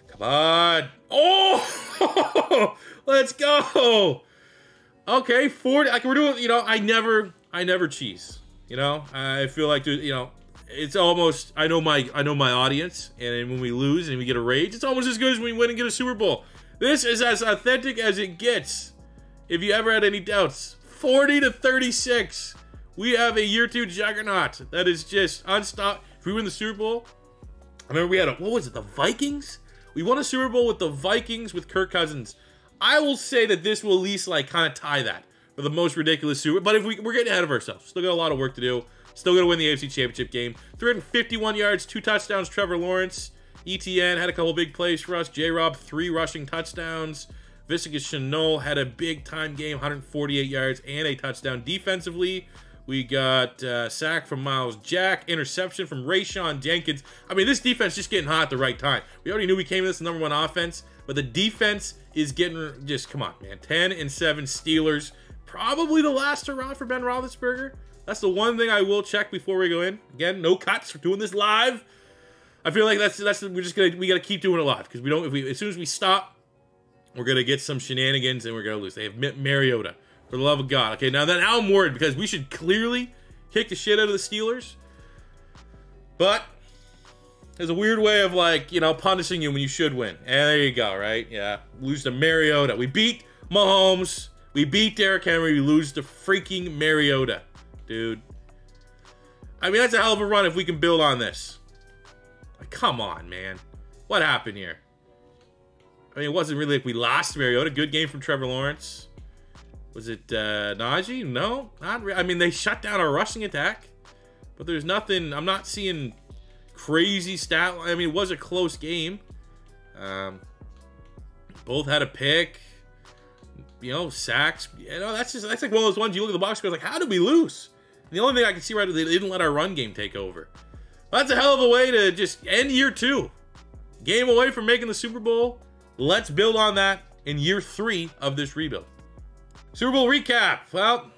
Come on. Oh, let's go. Okay, forty. Like, we're doing, you know, I never, I never cheese. You know, I feel like, dude, you know, it's almost, I know my, I know my audience. And when we lose and we get a rage, it's almost as good as when we win and get a Super Bowl. This is as authentic as it gets. If you ever had any doubts, forty to thirty-six. We have a year two juggernaut that is just unstoppable. If we win the Super Bowl, I remember we had a, what was it, the Vikings? We won a Super Bowl with the Vikings with Kirk Cousins. I will say that this will at least like kind of tie that for the most ridiculous Super Bowl. But if we, we're getting ahead of ourselves. Still got a lot of work to do. Still going to win the A F C Championship game. three hundred fifty-one yards, two touchdowns, Trevor Lawrence. Etienne had a couple big plays for us. J-Rob, three rushing touchdowns. Laviska Shenault had a big-time game, one hundred forty-eight yards and a touchdown. Defensively, we got uh, sack from Miles Jack, interception from Rayshawn Jenkins. I mean, this defense just getting hot at the right time. We already knew we came to this number one offense, but the defense is getting just, come on, man. ten and seven Steelers, probably the last hurrah for Ben Roethlisberger. That's the one thing I will check before we go in. Again, no cuts. We're doing this live. I feel like that's that's we're just gonna we gotta keep doing it live because we don't. If we as soon as we stop, we're gonna get some shenanigans and we're gonna lose. They have Mariota. For the love of God. Okay, now, then, now I'm worried because we should clearly kick the shit out of the Steelers. But there's a weird way of, like, you know, punishing you when you should win. And there you go, right? Yeah. Lose to Mariota. We beat Mahomes. We beat Derrick Henry. We lose to freaking Mariota. Dude. I mean, that's a hell of a run if we can build on this. Like, come on, man. What happened here? I mean, it wasn't really like we lost Mariota. Good game from Trevor Lawrence. Was it uh, Najee? No, not really. I mean, they shut down our rushing attack, but there's nothing. I'm not seeing crazy stat. I mean, it was a close game. Um, both had a pick. You know, sacks. You know, that's just that's like one of those ones. You look at the box score, it's like, how did we lose? And the only thing I can see right, they didn't let our run game take over. Well, that's a hell of a way to just end year two. Game away from making the Super Bowl. Let's build on that in year three of this rebuild. Super Bowl recap. Well,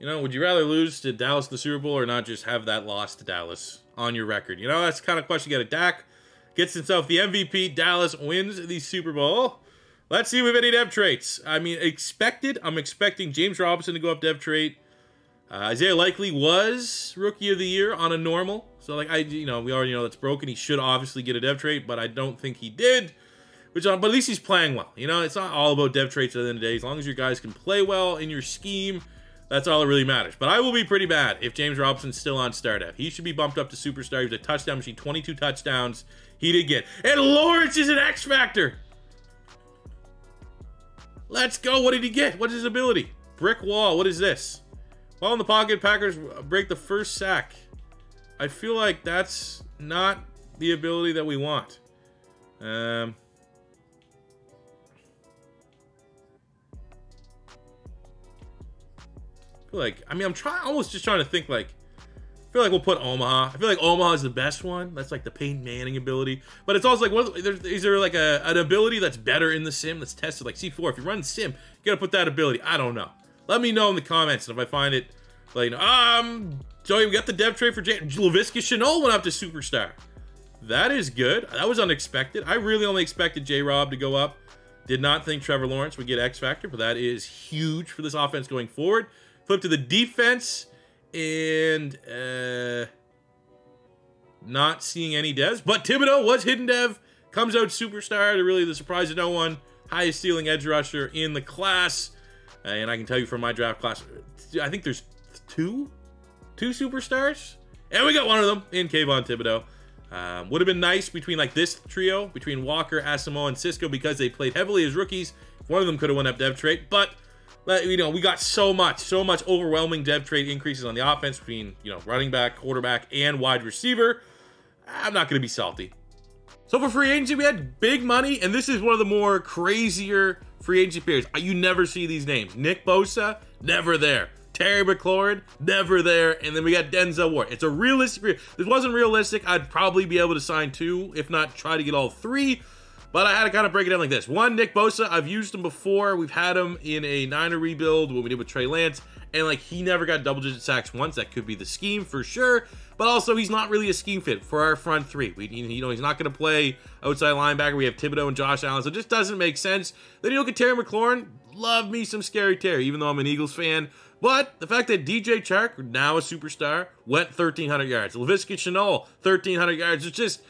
you know, would you rather lose to Dallas in the Super Bowl or not just have that loss to Dallas on your record? You know, that's the kind of question you got. Dak gets himself the M V P. Dallas wins the Super Bowl. Let's see if we have any depth traits. I mean, expected. I'm expecting James Robinson to go up depth trait. Uh, Isaiah Likely was Rookie of the Year on a normal. So, like, I, you know, we already know that's broken. He should obviously get a depth trait, but I don't think he did. Which, but at least he's playing well. You know, it's not all about dev traits at the end of the day. As long as your guys can play well in your scheme, that's all that really matters. But I will be pretty bad if James Robinson's still on star depth. He should be bumped up to superstar. He was a touchdown machine, twenty-two touchdowns. He did get. And Lawrence is an X factor. Let's go. What did he get? What is his ability? Brick wall. What is this? Well, in the pocket, Packers break the first sack. I feel like that's not the ability that we want. Um... Like, I mean, I'm trying, almost just trying to think, like, I feel like we'll put Omaha. I feel like Omaha is the best one. That's, like, the Peyton Manning ability. But it's also, like, what is, there, is there, like, a, an ability that's better in the sim that's tested? Like, C four, if you run sim, you got to put that ability. I don't know. Let me know in the comments. And if I find it, like, you know, um, so we got the dev trade for James. Laviska Shenault went up to superstar. That is good. That was unexpected. I really only expected J-Rob to go up. Did not think Trevor Lawrence would get X Factor, but that is huge for this offense going forward. Flip to the defense, and uh, not seeing any devs. But Thibodeaux was hidden dev, comes out superstar to really the surprise of no one. Highest ceiling edge rusher in the class. Uh, and I can tell you from my draft class, I think there's two, two superstars. And we got one of them in Kayvon Thibodeaux. Um, would have been nice between like this trio, between Walker, Asamoah, and Cisco, because they played heavily as rookies. One of them could have went up dev trait, but... But, you know, we got so much, so much overwhelming dev trait increases on the offense between, you know, running back, quarterback, and wide receiver. I'm not going to be salty. So for free agency, we had big money, and this is one of the more crazier free agency players. You never see these names. Nick Bosa, never there. Terry McLaurin, never there. And then we got Denzel Ward. It's a realistic, if this wasn't realistic, I'd probably be able to sign two, if not try to get all three. But I had to kind of break it down like this. One, Nick Bosa. I've used him before. We've had him in a Niner rebuild, what we did with Trey Lance. And like, he never got double digit sacks once. That could be the scheme for sure, but also he's not really a scheme fit for our front three. We, you know, he's not going to play outside linebacker. We have Thibodeaux and Josh Allen, so it just doesn't make sense. Then you look at Terry McLaurin. Love me some scary Terry, even though I'm an Eagles fan. But the fact that D J Chark, now a superstar, went thirteen hundred yards. Laviska Shenault, thirteen hundred yards. It's just,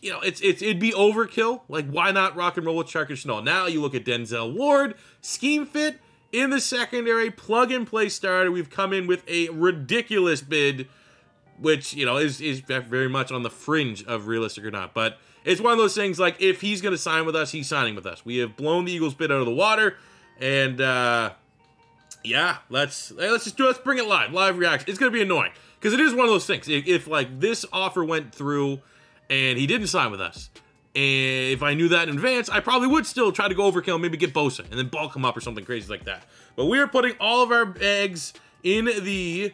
you know, it's, it's, it'd be overkill. Like, why not rock and roll with Chark and Shenault? Now you look at Denzel Ward, scheme fit in the secondary, plug and play starter. We've come in with a ridiculous bid, which, you know, is, is very much on the fringe of realistic or not. But it's one of those things, like, if he's going to sign with us, he's signing with us. We have blown the Eagles bid out of the water. And, uh... yeah, let's let's just do let's bring it live, live reaction. It's gonna be annoying because it is one of those things. If, if like this offer went through and he didn't sign with us, and if I knew that in advance, I probably would still try to go overkill, maybe get Bosa and then bulk him up or something crazy like that. But we are putting all of our eggs in the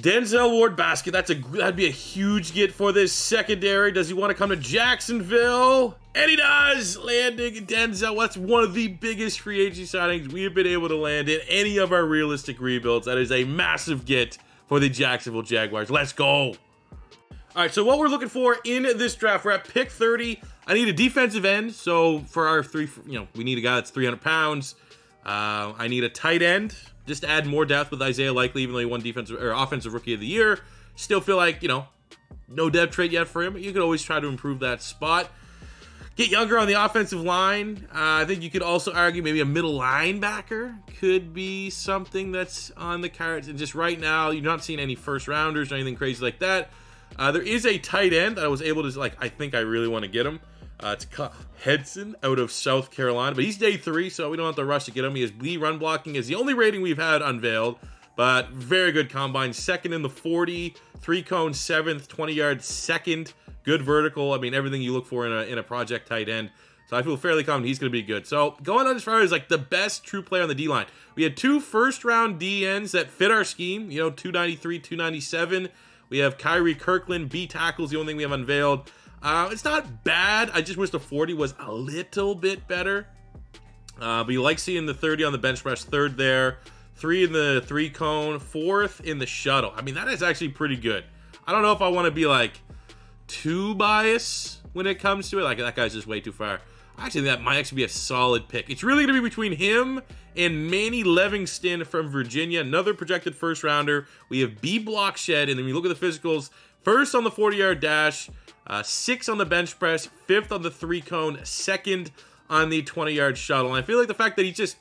Denzel Ward basket. That's a that'd be a huge get for this secondary. Does he want to come to Jacksonville? And he does! Landing Denzel. That's one of the biggest free agent signings we have been able to land in any of our realistic rebuilds. That is a massive get for the Jacksonville Jaguars. Let's go. All right, so what we're looking for in this draft, we're at pick thirty. I need a defensive end. So for our three, you know, we need a guy that's three hundred pounds. Uh, I need a tight end. Just to add more depth with Isaiah Likely, even though he won defensive or offensive rookie of the year. Still feel like, you know, no depth trait yet for him. But you could always try to improve that spot. Get younger on the offensive line. Uh, I think you could also argue maybe a middle linebacker could be something that's on the cards. And just right now, you're not seeing any first rounders or anything crazy like that. Uh, there is a tight end that I was able to, like, I think I really want to get him. Uh, it's Hedson out of South Carolina, but he's day three, so we don't have to rush to get him. He is B run blocking is the only rating we've had unveiled, but very good combine. Second in the forty, three cone seventh, twenty yards second. Good vertical. I mean, everything you look for in a, in a project tight end. So I feel fairly confident he's going to be good. So going on as far as like the best true player on the D-line. We had two first round D Ns that fit our scheme. You know, two ninety-three, two ninety-seven. We have Kyrie Kirkland, B tackles, the only thing we have unveiled. Uh, it's not bad. I just wish the forty was a little bit better. Uh, but you like seeing the thirty on the bench press, third there. Three in the three cone, fourth in the shuttle. I mean, that is actually pretty good. I don't know if I want to be like too biased when it comes to it. Like, that guy's just way too far. I actually think that might actually be a solid pick. It's really going to be between him and Manny Livingston from Virginia. Another projected first rounder. We have B Blockshed, and then we look at the physicals. First on the forty-yard dash, uh, sixth on the bench press, fifth on the three-cone, second on the twenty-yard shuttle. And I feel like the fact that he just...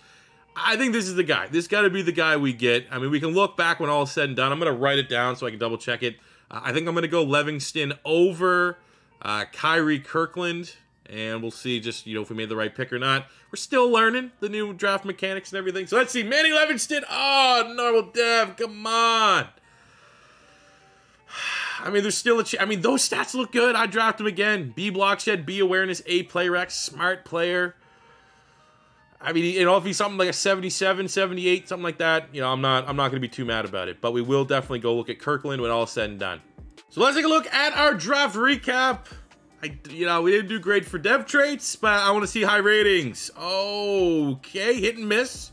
I think this is the guy. This got to be the guy we get. I mean, we can look back when all is said and done. I'm going to write it down so I can double-check it. Uh, I think I'm going to go Livingston over uh, Kyrie Kirkland, and we'll see just, you know, if we made the right pick or not. We're still learning the new draft mechanics and everything. So let's see. Manny Livingston. Oh, normal dev. Come on. I mean, there's still a chance. I mean, those stats look good. I draft him again. B block shed, B awareness, A play rec, smart player. I mean, you know, if he's something like a seventy-seven, seventy-eight, something like that, you know, I'm not, I'm not going to be too mad about it. But we will definitely go look at Kirkland when all is said and done. So let's take a look at our draft recap. I, you know, we didn't do great for dev traits, but I want to see high ratings. Okay, hit and miss.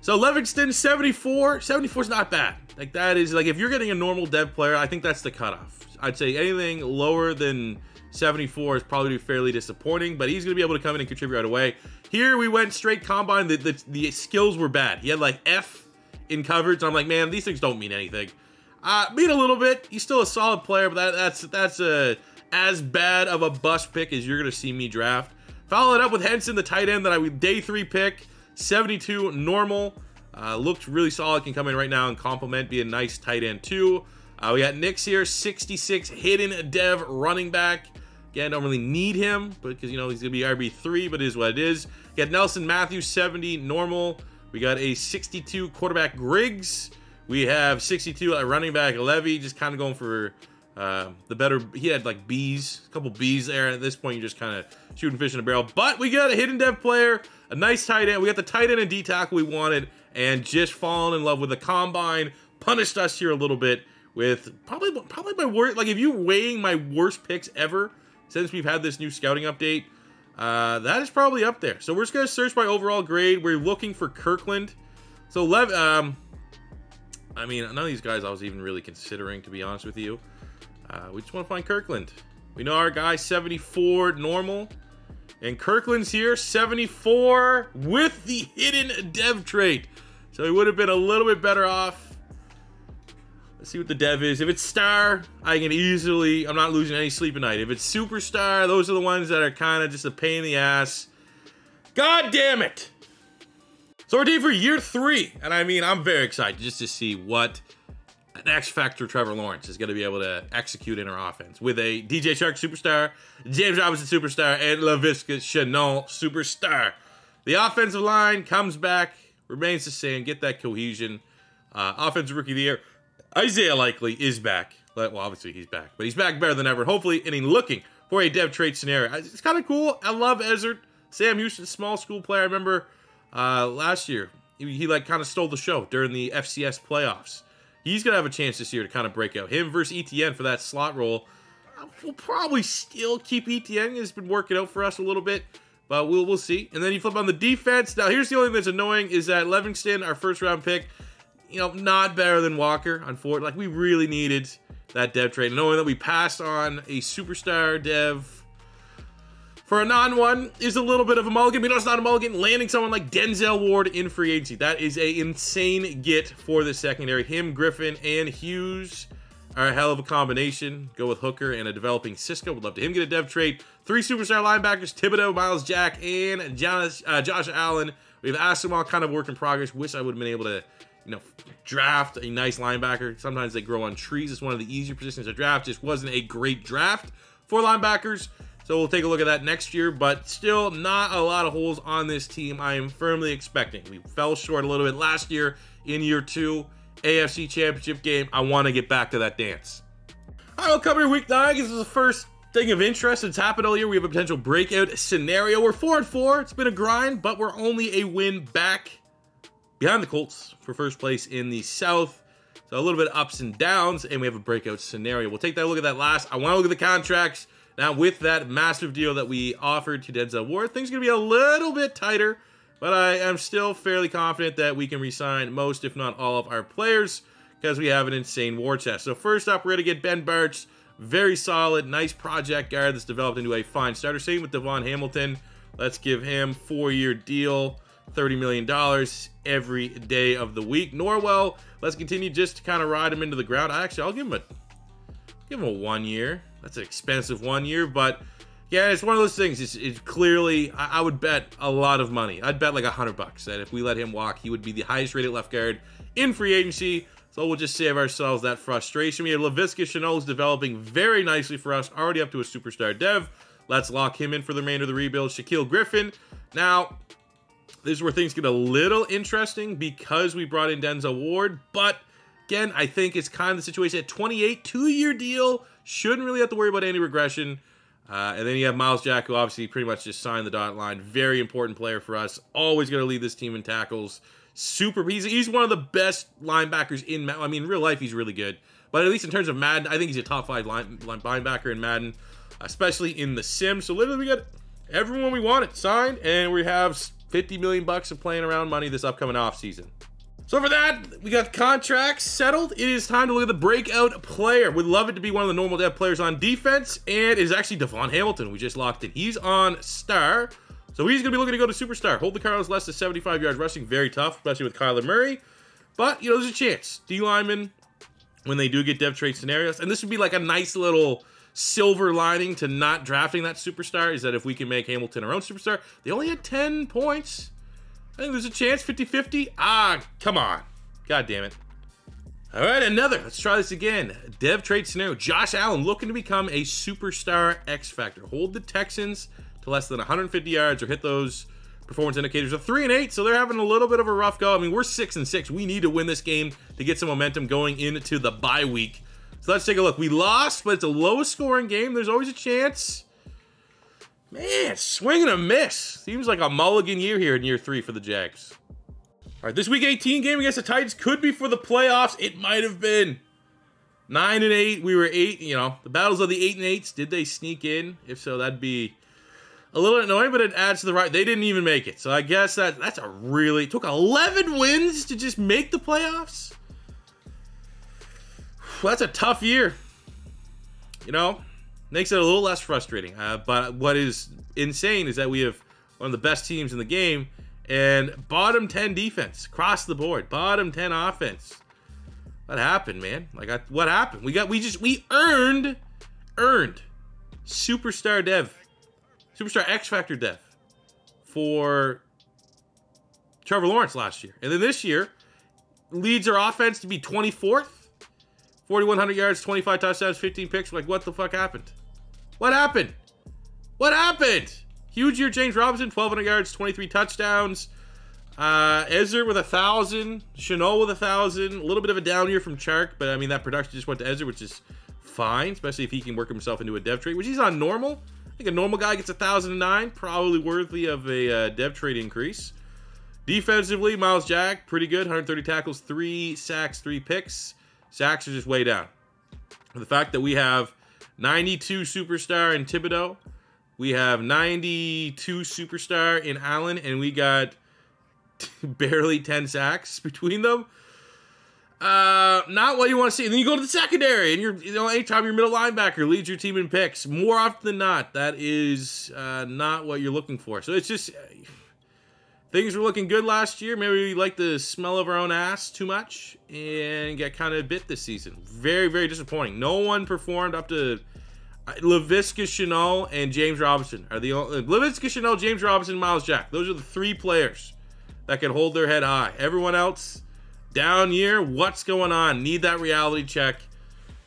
So Livingston, seventy-four. seventy-four is not bad. Like, that is, like, if you're getting a normal dev player, I think that's the cutoff. I'd say anything lower than seventy-four is probably fairly disappointing, but he's going to be able to come in and contribute right away. Here we went straight combine. The, the, the skills were bad. He had like F in coverage. I'm like, man, these things don't mean anything. Uh, mean a little bit. He's still a solid player, but that, that's that's a, as bad of a bust pick as you're going to see me draft. Follow it up with Henson, the tight end that I would day three pick, seventy-two normal. Uh, looked really solid. Can come in right now and compliment, be a nice tight end too. Uh, we got Knicks here, sixty-six hidden dev running back. Again, don't really need him because, you know, he's going to be R B three, but it is what it is. We got Nelson Matthews, seventy normal. We got a sixty-two quarterback Griggs. We have sixty-two uh, running back Levy, just kind of going for uh, the better. He had like B's, a couple B's there. At this point, you're just kind of shooting fish in a barrel. But we got a hidden dev player, a nice tight end. We got the tight end and D tackle we wanted, and just falling in love with the combine. Punished us here a little bit with probably probably my worst. Like, if you're weighing my worst picks ever since we've had this new scouting update, uh, that is probably up there. So we're just going to search by overall grade. We're looking for Kirkland. So, Lev, um, I mean, none of these guys I was even really considering, to be honest with you. Uh, we just want to find Kirkland. We know our guy, seventy-four normal. And Kirkland's here, seventy-four with the hidden dev trait. So he would have been a little bit better off. Let's see what the dev is. If it's star, I can easily, I'm not losing any sleep at night. If it's superstar, those are the ones that are kind of just a pain in the ass. God damn it. So we're here for year three. And I mean, I'm very excited just to see what an X-Factor Trevor Lawrence is going to be able to execute in our offense with a D J Chark superstar, James Robinson superstar, and Laviska Shenault superstar. The offensive line comes back, remains the same, get that cohesion. Uh, offensive rookie of the year, Isaiah Likely is back. Well, obviously he's back, but he's back better than ever, hopefully, and he's looking for a dev trade scenario. It's kind of cool. I love Ezard. Sam Houston, small school player. I remember uh, last year, he, he like kind of stole the show during the F C S playoffs. He's going to have a chance this year to kind of break out. Him versus Etienne for that slot role. We'll probably still keep Etienne. He's been working out for us a little bit, but we'll we'll see. And then you flip on the defense. Now, here's the only thing that's annoying is that Livingston, our first-round pick, you know, not better than Walker, unfortunately. Like, we really needed that dev trade. Knowing that we passed on a superstar dev for a non-one is a little bit of a mulligan. We know it's not a mulligan. Landing someone like Denzel Ward in free agency. That is a insane get for the secondary. Him, Griffin, and Hughes are a hell of a combination. Go with Hooker and a developing Cisco. Would love to him get a dev trade. Three superstar linebackers, Thibodeaux, Miles Jack, and Jonas, uh, Josh Allen. We have Asimov, kind of work in progress. Wish I would have been able to, you know, draft a nice linebacker. Sometimes they grow on trees. It's one of the easier positions to draft. Just wasn't a great draft for linebackers. So we'll take a look at that next year, but still not a lot of holes on this team I am firmly expecting. We fell short a little bit last year in year two, A F C Championship game. I want to get back to that dance. All right, we'll come here week nine. This is the first thing of interest that's happened all year. We have a potential breakout scenario. We're four and four. It's been a grind, but we're only a win back behind the Colts for first place in the South. So a little bit of ups and downs, and we have a breakout scenario. We'll take that look at that last. I want to look at the contracts. Now, with that massive deal that we offered to Denzel Ward, things are going to be a little bit tighter, but I am still fairly confident that we can re-sign most, if not all, of our players because we have an insane war chest. So first up, we're going to get Ben Bartch, very solid, nice project guard that's developed into a fine starter. Same with Devon Hamilton. Let's give him four-year deal, thirty million dollars every day of the week. Norwell, let's continue just to kind of ride him into the ground. I actually, I'll give him a, give him a one-year. That's an expensive one year, but yeah, it's one of those things. It's, it's clearly, I, I would bet a lot of money. I'd bet like a hundred bucks that if we let him walk, he would be the highest rated left guard in free agency. So we'll just save ourselves that frustration. We have Laviska Shenault is developing very nicely for us, already up to a superstar dev. Let's lock him in for the remainder of the rebuild. Shaquill Griffin. Now, this is where things get a little interesting because we brought in Denzel Ward, but again, I think it's kind of the situation at twenty-eight, two-year deal. Shouldn't really have to worry about any regression. Uh, and then you have Miles Jack, who obviously pretty much just signed the dotted line. Very important player for us. Always going to lead this team in tackles. Super. He's, he's one of the best linebackers in, I mean, in real life, he's really good. But at least in terms of Madden, I think he's a top five line, line linebacker in Madden, especially in the sim. So literally, we got everyone we wanted signed, and we have fifty million bucks of playing around money this upcoming offseason. So for that, we got contracts settled. It is time to look at the breakout player. We'd love it to be one of the normal depth players on defense, and it is actually Devon Hamilton. We just locked in. He's on star, so he's going to be looking to go to superstar. Hold the Cardinals less than seventy-five yards rushing. Very tough, especially with Kyler Murray. But, you know, there's a chance. D linemen, when they do get dev trade scenarios, and this would be like a nice little silver lining to not drafting that superstar, is that if we can make Hamilton our own superstar, they only had ten points. I think there's a chance, fifty fifty. Ah, come on. God damn it. All right, another. Let's try this again. Dev trade scenario. Josh Allen looking to become a superstar X Factor. Hold the Texans to less than one hundred fifty yards or hit those performance indicators of three and eight. So they're having a little bit of a rough go. I mean, we're six and six. We need to win this game to get some momentum going into the bye week. So let's take a look. We lost, but it's a lowest scoring game. There's always a chance. Man, swing and a miss. Seems like a mulligan year here in year three for the Jags. All right, this week eighteen game against the Titans could be for the playoffs. It might have been. Nine and eight, we were eight, you know. The battles of the eight and eights, did they sneak in? If so, that'd be a little annoying, but it adds to the right. They didn't even make it. So I guess that that's a really, it took eleven wins to just make the playoffs. that's a tough year. You know, makes it a little less frustrating. Uh, but what is insane is that we have one of the best teams in the game and bottom ten defense across the board, bottom ten offense. What happened, man? Like, I, what happened? We got, we just, we earned, earned superstar dev, superstar X Factor dev for Trevor Lawrence last year. And then this year, leads our offense to be twenty-fourth, forty-one hundred yards, twenty-five touchdowns, fifteen picks. Like, what the fuck happened? What happened? What happened? Huge year, James Robinson, twelve hundred yards, twenty-three touchdowns. Uh, Ezra with a thousand, Shenault with a thousand, a little bit of a down year from Chark, but I mean, that production just went to Ezra, which is fine, especially if he can work himself into a dev trade, which he's on normal. I think a normal guy gets a thousand and nine, probably worthy of a uh, dev trade increase. Defensively, Miles Jack, pretty good, one hundred thirty tackles, three sacks, three picks. Sacks are just way down. The fact that we have ninety-two superstar in Thibodeaux, we have ninety-two superstar in Allen, and we got barely ten sacks between them. Uh, not what you want to see. And then you go to the secondary, and you're, you know, anytime your middle linebacker leads your team in picks, more often than not, that is uh, not what you're looking for. So it's just, things were looking good last year. Maybe we liked the smell of our own ass too much and got kind of bit this season. Very, very disappointing. No one performed up to Laviska Shenault and James Robinson. Are the only, Laviska Shenault, James Robinson, Miles Jack. Those are the three players that can hold their head high. Everyone else, down year, what's going on? Need that reality check.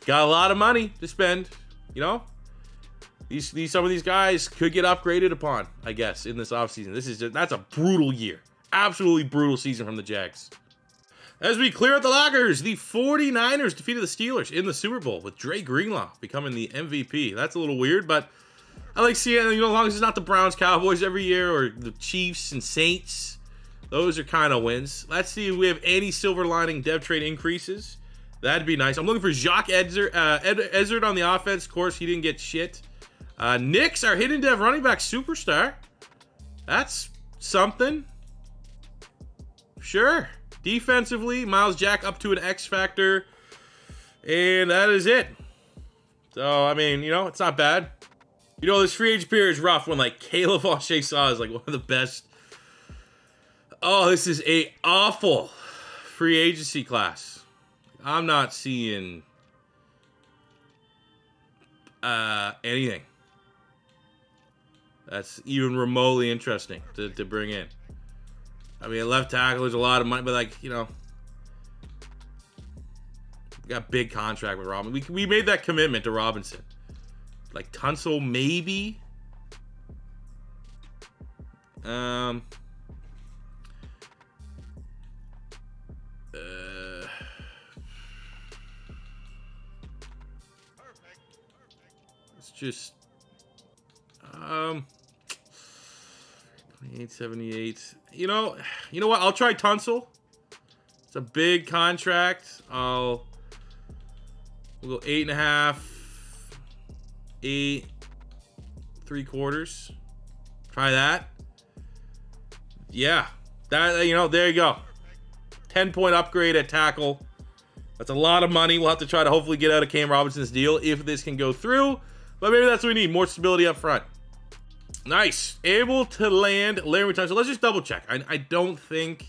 Got a lot of money to spend, you know? These, these some of these guys could get upgraded upon, I guess, in this offseason. This is just, that's a brutal year. Absolutely brutal season from the Jags. As we clear out the lockers, the forty-niners defeated the Steelers in the Super Bowl with Dre Greenlaw becoming the M V P. That's a little weird, but I like seeing, you know, as long as it's not the Browns, Cowboys every year, or the Chiefs and Saints. Those are kind of wins. Let's see if we have any silver lining dev trade increases. That'd be nice. I'm looking for Jacques Ezard, uh, Ezard on the offense. Of course, he didn't get shit. Uh, Knicks, our hidden dev running back superstar. That's something. Sure. Defensively, Miles Jack up to an X factor. And that is it. So, I mean, you know, it's not bad. You know, this free agent period is rough when, like, Caleb Auché-Saw is, like, one of the best. Oh, this is a awful free agency class. I'm not seeing uh, anything that's even remotely interesting to, to bring in. I mean, left tackle is a lot of money, but, like, you know, we got a big contract with Robin. We, we made that commitment to Robinson. Like, Tunsil, maybe? Um... Just um twenty-eight seventy-eight. You know, you know what? I'll try Tunsil. It's a big contract. I'll we'll go eight and a half, eight, three quarters. Try that. Yeah, that, you know, there you go. Ten point upgrade at tackle. That's a lot of money. We'll have to try to hopefully get out of Cam Robinson's deal if this can go through. But maybe that's what we need, more stability up front. Nice. Able to land Larry Tunsil. So let's just double check. I, I don't think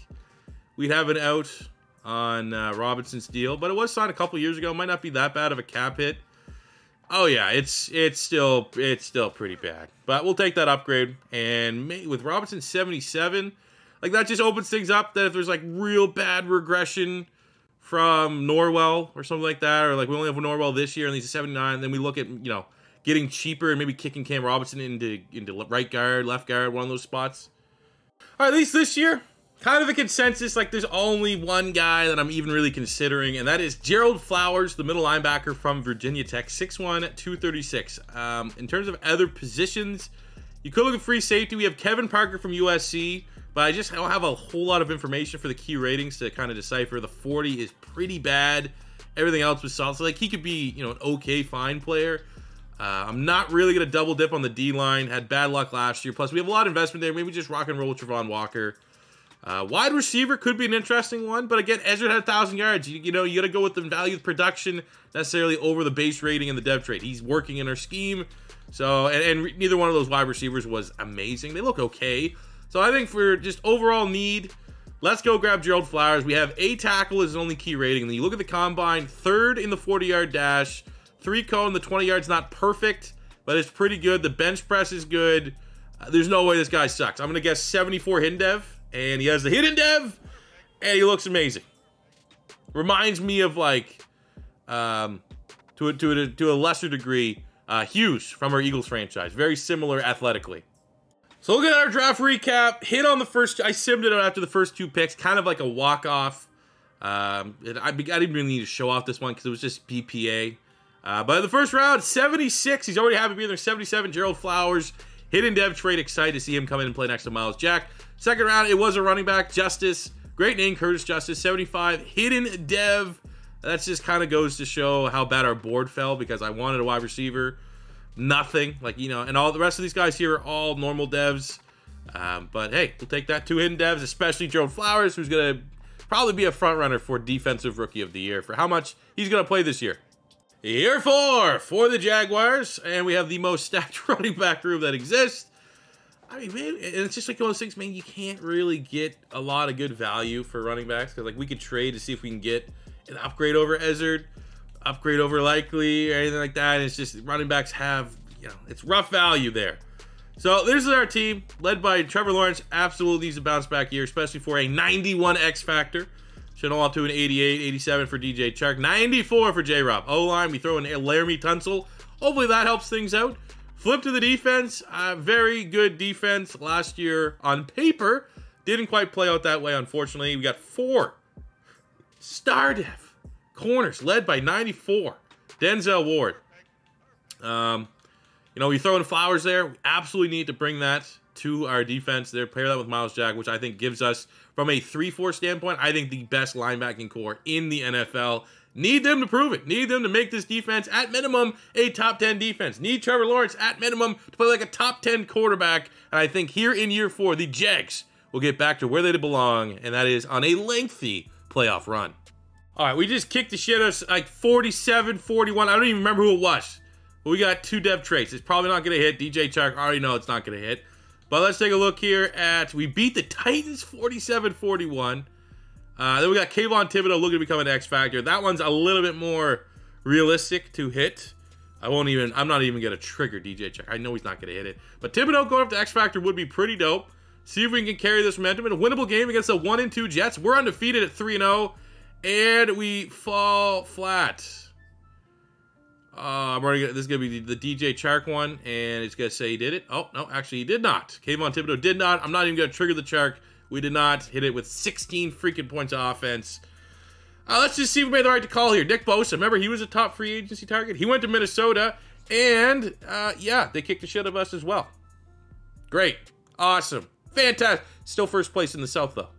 we'd have an out on uh, Robinson's deal, but it was signed a couple years ago. It might not be that bad of a cap hit. Oh yeah, it's it's still it's still pretty bad. But we'll take that upgrade. And may, with Robinson seventy-seven, like, that just opens things up that if there's, like, real bad regression from Norwell or something like that, or, like, we only have Norwell this year and he's a seventy-nine, then we look at, you know, getting cheaper and maybe kicking Cam Robinson into into right guard, left guard, one of those spots. All right, at least this year, kind of a consensus. Like, there's only one guy that I'm even really considering, and that is Gerald Flowers, the middle linebacker from Virginia Tech, six one, two thirty-six. Um, in terms of other positions, you could look at free safety. We have Kevin Parker from U S C, but I just don't have a whole lot of information for the key ratings to kind of decipher. The forty is pretty bad. Everything else was solid. So, like, he could be, you know, an okay, fine player. Uh, I'm not really going to double dip on the D-line. Had bad luck last year. Plus, we have a lot of investment there. Maybe just rock and roll with Travon Walker. Uh, wide receiver could be an interesting one, but again, Ezra had one thousand yards. You, you know, you got to go with the value of production necessarily over the base rating and the depth rate. He's working in our scheme. So, and, and neither one of those wide receivers was amazing. They look okay. So I think for just overall need, let's go grab Gerald Flowers. We have a tackle as an only key rating. And then you look at the combine, third in the forty-yard dash, three cone, the twenty yards, not perfect, but it's pretty good. The bench press is good. Uh, there's no way this guy sucks. I'm going to guess seventy-four hidden dev, and he has the hidden dev, and he looks amazing. Reminds me of, like, um, to, a, to, a, to a lesser degree, uh, Hughes from our Eagles franchise. Very similar athletically. So looking at our draft recap, hit on the first, I simmed it out after the first two picks, kind of like a walk-off. Um, I, I didn't really need to show off this one because it was just B P A. Uh, but in the first round, seventy-six, he's already happy being there, seventy-seven, Gerald Flowers. Hidden dev trade, excited to see him come in and play next to Miles Jack. Second round, it was a running back, Justice. Great name, Curtis Justice, seventy-five. Hidden dev, that just kind of goes to show how bad our board fell because I wanted a wide receiver. Nothing, like, you know, and all the rest of these guys here are all normal devs. Um, but hey, we'll take that, two hidden devs, especially Gerald Flowers, who's going to probably be a front runner for Defensive Rookie of the Year for how much he's going to play this year. Year four for the Jaguars, and we have the most stacked running back room that exists. I mean, man, and it's just like one of those things, man, you can't really get a lot of good value for running backs because, like, we could trade to see if we can get an upgrade over Ezard, upgrade over Likely, or anything like that. And it's just running backs have, you know, it's rough value there. So this is our team, led by Trevor Lawrence. Absolutely needs a bounce back year, especially for a ninety-one X Factor. Shenault to an eighty-eight, eighty-seven for D J Chark, ninety-four for J-Rob. O-line, we throw in Laramie Tunsil. Hopefully that helps things out. Flip to the defense. Uh, very good defense last year on paper. Didn't quite play out that way, unfortunately. We got four star dev corners led by ninety-four, Denzel Ward. Um, you know, we throw in Flowers there. We absolutely need to bring that to our defense there. Pair that with Miles Jack, which I think gives us, from a three four standpoint, I think the best linebacking core in the N F L. Need them to prove it. Need them to make this defense, at minimum, a top ten defense. Need Trevor Lawrence, at minimum, to play like a top ten quarterback. And I think here in year four, the Jags will get back to where they belong, and that is on a lengthy playoff run. All right, we just kicked the shit out of like forty-seven, forty-one. I don't even remember who it was. But we got two dev traits. It's probably not going to hit. D J Chark, I already know it's not going to hit. But let's take a look here at, we beat the Titans forty-seven forty-one. Uh, then we got Kayvon Thibodeaux looking to become an X Factor. That one's a little bit more realistic to hit. I won't even, I'm not even going to trigger D J Chark. I know he's not going to hit it. But Thibodeaux going up to X Factor would be pretty dope. See if we can carry this momentum in a winnable game against the one and two Jets. We're undefeated at three and oh. And we fall flat. Uh, I'm already gonna, this is going to be the D J Chark one, and it's going to say he did it. Oh, no, actually, he did not. Kayvon Thibodeaux did not. I'm not even going to trigger the Chark. We did not hit it with sixteen freaking points of offense. Uh, let's just see if we made the right call here. Nick Bosa, remember, he was a top free agency target. He went to Minnesota, and, uh, yeah, they kicked the shit out of us as well. Great. Awesome. Fantastic. Still first place in the South, though.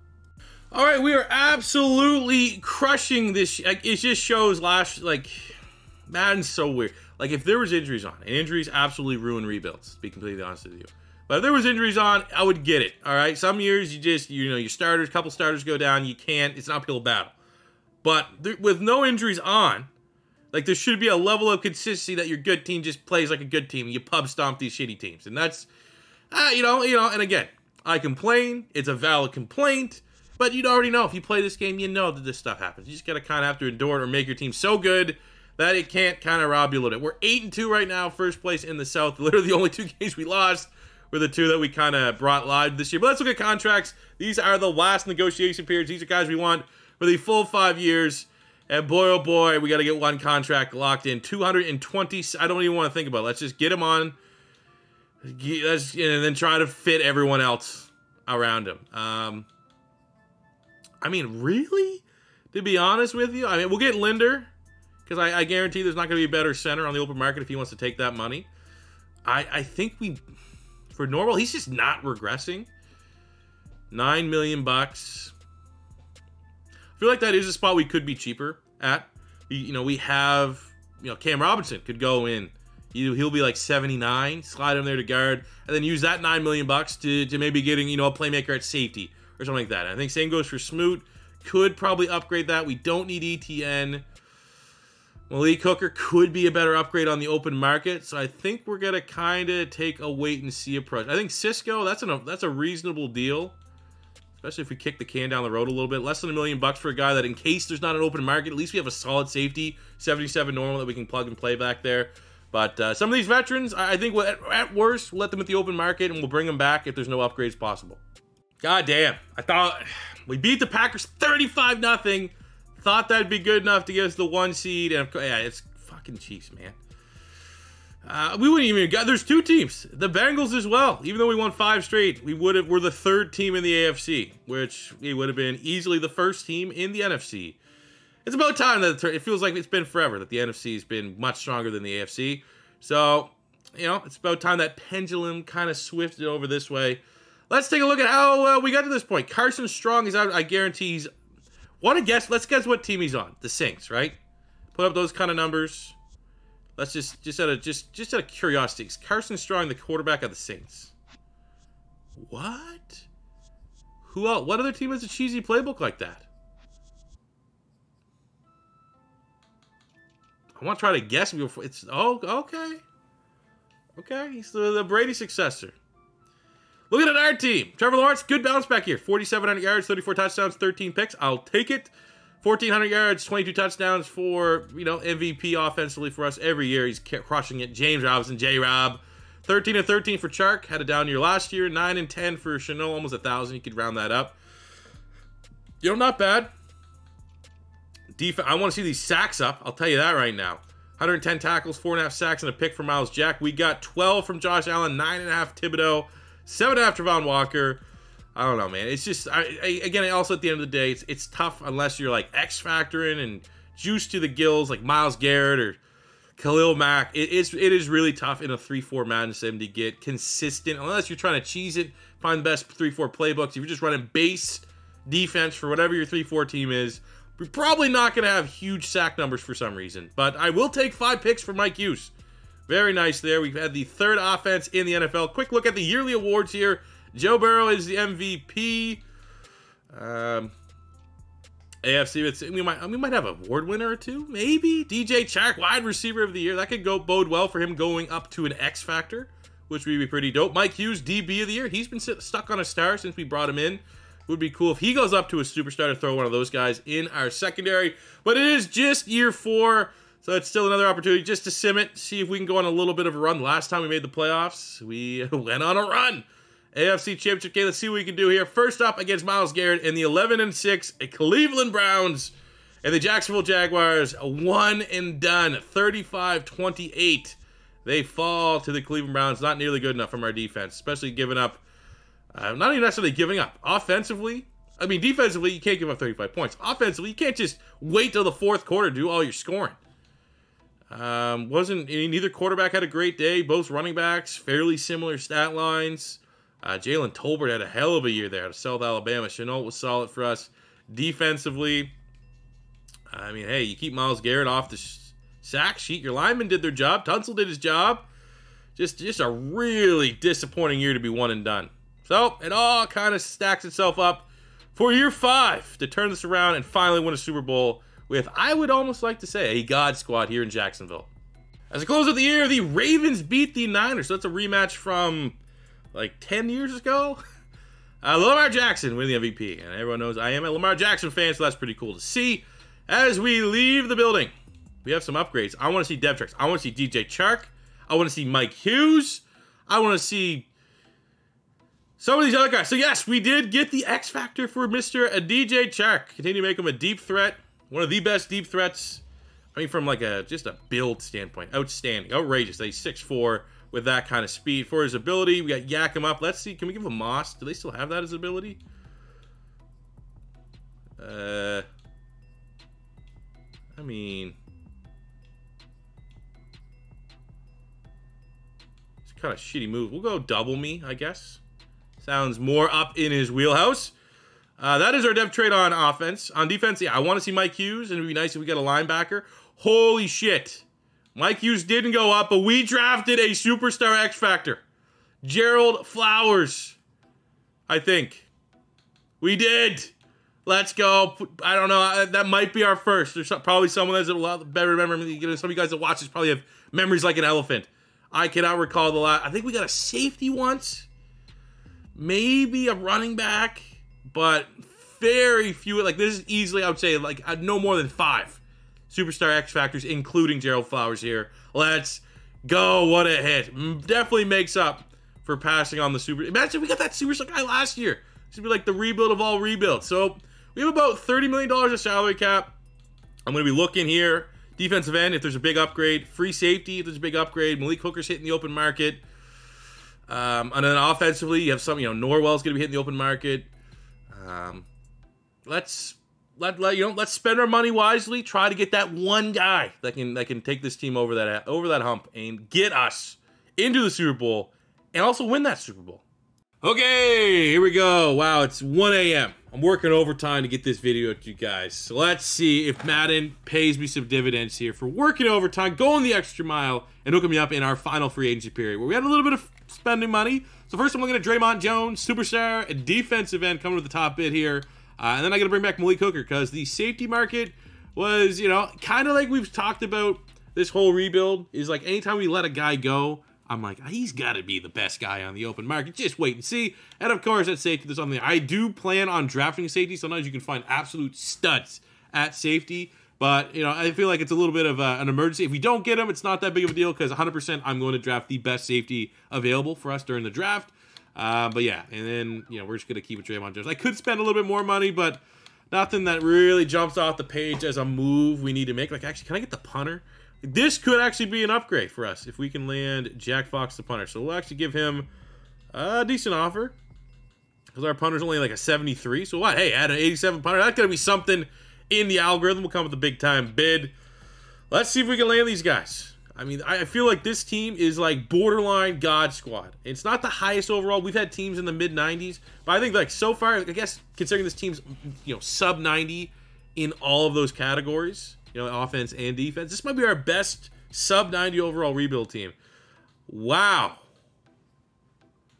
All right, we are absolutely crushing this. It just shows last, like... Madden's so weird. Like, if there was injuries on, and injuries absolutely ruin rebuilds, to be completely honest with you. But if there was injuries on, I would get it, all right? Some years, you just, you know, your starters, couple starters go down, you can't, it's an uphill battle. But there, with no injuries on, like, there should be a level of consistency that your good team just plays like a good team, and you pub stomp these shitty teams. And that's, uh, you know, you know, and again, I complain, it's a valid complaint, but you'd already know, if you play this game, you know that this stuff happens. You just gotta kind of have to endure it or make your team so good that it can't kind of rob you a little bit. We're eight and two right now, first place in the South. Literally the only two games we lost were the two that we kind of brought live this year. But let's look at contracts. These are the last negotiation periods. These are guys we want for the full five years. And boy, oh boy, we got to get one contract locked in. two hundred twenty, I don't even want to think about it. Let's just get him on. Let's, and then try to fit everyone else around him. Um, I mean, really? To be honest with you, I mean, we'll get Linder. Because I, I guarantee there's not going to be a better center on the open market if he wants to take that money. I, I think we, for Norwell, he's just not regressing. Nine million bucks. I feel like that is a spot we could be cheaper at. We, you know, we have, you know, Cam Robinson could go in. He, he'll be like seventy-nine, slide him there to guard, and then use that nine million bucks to, to maybe getting, you know, a playmaker at safety or something like that. And I think same goes for Smoot. Could probably upgrade that. We don't need Etienne. Malik Hooker could be a better upgrade on the open market. So I think we're going to kind of take a wait-and-see approach. I think Cisco, that's, an, that's a reasonable deal. Especially if we kick the can down the road a little bit. Less than a million bucks for a guy that, in case there's not an open market, at least we have a solid safety. seventy-seven Norwell that we can plug and play back there. But uh, some of these veterans, I think we'll, at, at worst, we'll let them at the open market and we'll bring them back if there's no upgrades possible. God damn. I thought we beat the Packers thirty-five nothing. Thought that'd be good enough to give us the one seed. And of course, yeah, it's fucking Chiefs, man. Uh, we wouldn't even got. There's two teams. The Bengals as well. Even though we won five straight, we would have. We're the third team in the A F C, which we would have been easily the first team in the N F C. It's about time that it feels like it's been forever that the N F C has been much stronger than the A F C. So, you know, it's about time that pendulum kind of swifted over this way. Let's take a look at how uh, we got to this point. Carson Strong is out. I guarantee he's. Want to guess? Let's guess what team he's on. The Saints, right? Put up those kind of numbers. Let's just, just out of, just, just out of curiosity, is Carson Strong the quarterback of the Saints? What? Who else? What other team has a cheesy playbook like that? I want to try to guess before it's. Oh, okay. Okay, he's the, the Brady successor. Looking at our team, Trevor Lawrence, good bounce back here. forty-seven hundred yards, thirty-four touchdowns, thirteen picks. I'll take it. fourteen hundred yards, twenty-two touchdowns for, you know, M V P offensively for us every year. He's crushing it. James Robinson, J-Rob. thirteen and thirteen for Chark. Had a down year last year. nine and ten for Shenault, almost one thousand. You could round that up. You know, not bad. Def I want to see these sacks up. I'll tell you that right now. one hundred ten tackles, four and a half sacks, and a pick for Miles Jack. We got twelve from Josh Allen, nine and a half Thibodeaux. Seven after Von Walker. I don't know, man. It's just, I, I, again, also at the end of the day, it's it's tough unless you're like X-factoring and juice to the gills like Myles Garrett or Khalil Mack. It is it is really tough in a three four Madden sim to get consistent, unless you're trying to cheese it, find the best three four playbooks. If you're just running base defense for whatever your three four team is, you're probably not going to have huge sack numbers for some reason. But I will take five picks for Mike Hughes. Very nice there. We've had the third offense in the N F L. Quick look at the yearly awards here. Joe Burrow is the M V P. Um, A F C, it's, we might we might have an award winner or two, maybe. D J Chark, wide receiver of the year. That could go bode well for him going up to an X factor, which would be pretty dope. Mike Hughes, D B of the year. He's been sit, stuck on a star since we brought him in. Would be cool if he goes up to a superstar to throw one of those guys in our secondary. But it is just year four. So it's still another opportunity just to sim it, see if we can go on a little bit of a run. Last time we made the playoffs, we went on a run. A F C Championship game, let's see what we can do here. First up against Myles Garrett in the eleven and six Cleveland Browns and the Jacksonville Jaguars, one and done, thirty-five twenty-eight. They fall to the Cleveland Browns, not nearly good enough from our defense, especially giving up, uh, not even necessarily giving up, offensively. I mean, defensively, you can't give up thirty-five points. Offensively, you can't just wait till the fourth quarter to do all your scoring. Um, wasn't neither quarterback had a great day. Both running backs, fairly similar stat lines. Uh, Jalen Tolbert had a hell of a year there out of South Alabama. Shenault was solid for us defensively. I mean, hey, you keep Myles Garrett off the sh sack sheet. Your linemen did their job. Tunsil did his job. Just, just a really disappointing year to be one and done. So it all kind of stacks itself up for year five to turn this around and finally win a Super Bowl. With, I would almost like to say, a God squad here in Jacksonville. As a close of the year, the Ravens beat the Niners. So that's a rematch from like ten years ago. Uh, Lamar Jackson winning the M V P. And everyone knows I am a Lamar Jackson fan, so that's pretty cool to see. As we leave the building, we have some upgrades. I want to see DevTrix. I want to see D J Chark. I want to see Mike Hughes. I want to see some of these other guys. So yes, we did get the X Factor for Mister D J Chark. Continue to make him a deep threat. One of the best deep threats. I mean, from like a just a build standpoint, outstanding, outrageous. They six four with that kind of speed. For his ability, we got Yak him up. Let's see, can we give him Moss? Do they still have that as an ability? Uh, I mean, it's kind of a shitty move. We'll go double me, I guess. Sounds more up in his wheelhouse. Uh, that is our dev trade on offense. On defense, yeah, I want to see Mike Hughes, and it would be nice if we got a linebacker. Holy shit. Mike Hughes didn't go up, but we drafted a superstar X Factor. Gerald Flowers, I think. We did. Let's go. I don't know. That might be our first. There's probably someone that's a lot better memory. Some of you guys that watch this probably have memories like an elephant. I cannot recall the last. I think we got a safety once. Maybe a running back. But very few. Like, this is easily, I would say, like, no more than five Superstar X Factors, including Gerald Flowers here. Let's go. What a hit. Definitely makes up for passing on the Super. Imagine we got that Superstar guy last year. This would be like the rebuild of all rebuilds. So, we have about thirty million dollars of salary cap. I'm going to be looking here. Defensive end, if there's a big upgrade. Free safety, if there's a big upgrade. Malik Hooker's hitting the open market. Um, and then offensively, you have some, you know, Norwell's going to be hitting the open market. Um, let's, let, let, you know, let's spend our money wisely. Try to get that one guy that can, that can take this team over that, over that hump and get us into the Super Bowl and also win that Super Bowl. Okay, here we go. Wow, it's one A M I'm working overtime to get this video to you guys. So let's see if Madden pays me some dividends here for working overtime, going the extra mile, and hooking me up in our final free agency period where we had a little bit of spending money. So first I'm looking at Draymond Jones, superstar, and defensive end coming with the top bid here. Uh, and then I got to bring back Malik Hooker because the safety market was, you know, kind of like we've talked about this whole rebuild is like anytime we let a guy go, I'm like, he's got to be the best guy on the open market. Just wait and see. And, of course, at safety, there's something. I do plan on drafting safety. Sometimes you can find absolute studs at safety. But, you know, I feel like it's a little bit of a, an emergency. If we don't get him, it's not that big of a deal because one hundred percent I'm going to draft the best safety available for us during the draft. Uh, but, yeah, and then, you know, we're just going to keep it Draymond Jones. I could spend a little bit more money, but nothing that really jumps off the page as a move we need to make. Like, actually, can I get the punter? This could actually be an upgrade for us if we can land Jack Fox the punter. So we'll actually give him a decent offer because our punter's only like a seventy-three. So what? Hey, add an eighty-seven punter. That's going to be something in the algorithm. We'll come with a big-time bid. Let's see if we can land these guys. I mean, I feel like this team is like borderline God squad. It's not the highest overall. We've had teams in the mid nineties. But I think like so far, I guess considering this team's, you know, sub ninety in all of those categories, you know, offense and defense. This might be our best sub ninety overall rebuild team. Wow.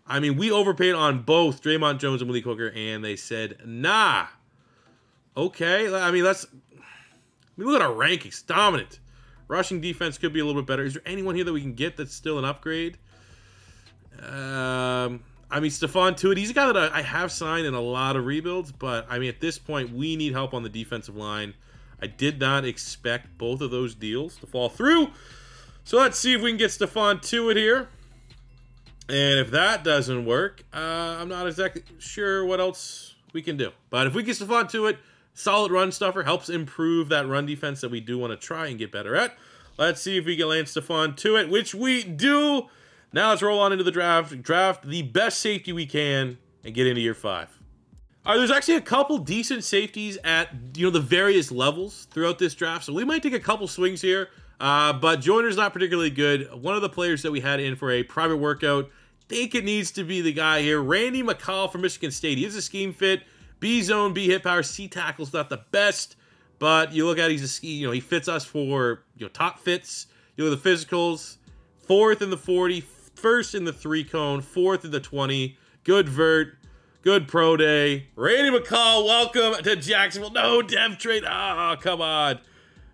I mean, we overpaid on both Draymond Jones and Malik Hooker, and they said, nah. Okay. I mean, let's I mean, look at our rankings. Dominant. Rushing defense could be a little bit better. Is there anyone here that we can get that's still an upgrade? Um, I mean, Stephon Tuitt. He's a guy that I have signed in a lot of rebuilds, but, I mean, at this point, we need help on the defensive line. I did not expect both of those deals to fall through. So let's see if we can get Stephon Tuitt here. And if that doesn't work, uh, I'm not exactly sure what else we can do. But if we get Stephon Tuitt, solid run stuffer, helps improve that run defense that we do want to try and get better at. Let's see if we can land Stephon Tuitt, which we do. Now let's roll on into the draft. Draft the best safety we can and get into year five. All right, there's actually a couple decent safeties at, you know, the various levels throughout this draft. So we might take a couple swings here, uh, but Joyner's not particularly good. One of the players that we had in for a private workout, think it needs to be the guy here, Randy McCall from Michigan State. He is a scheme fit, B-zone, B-hit power, C-tackle's not the best, but you look at he's a ski, you know, he fits us for, you know, top fits. You know, the physicals, fourth in the forty, first in the three cone, fourth in the twenty, good vert. Good pro day. Randy McCall, welcome to Jacksonville. No dev trade. Ah, oh, come on.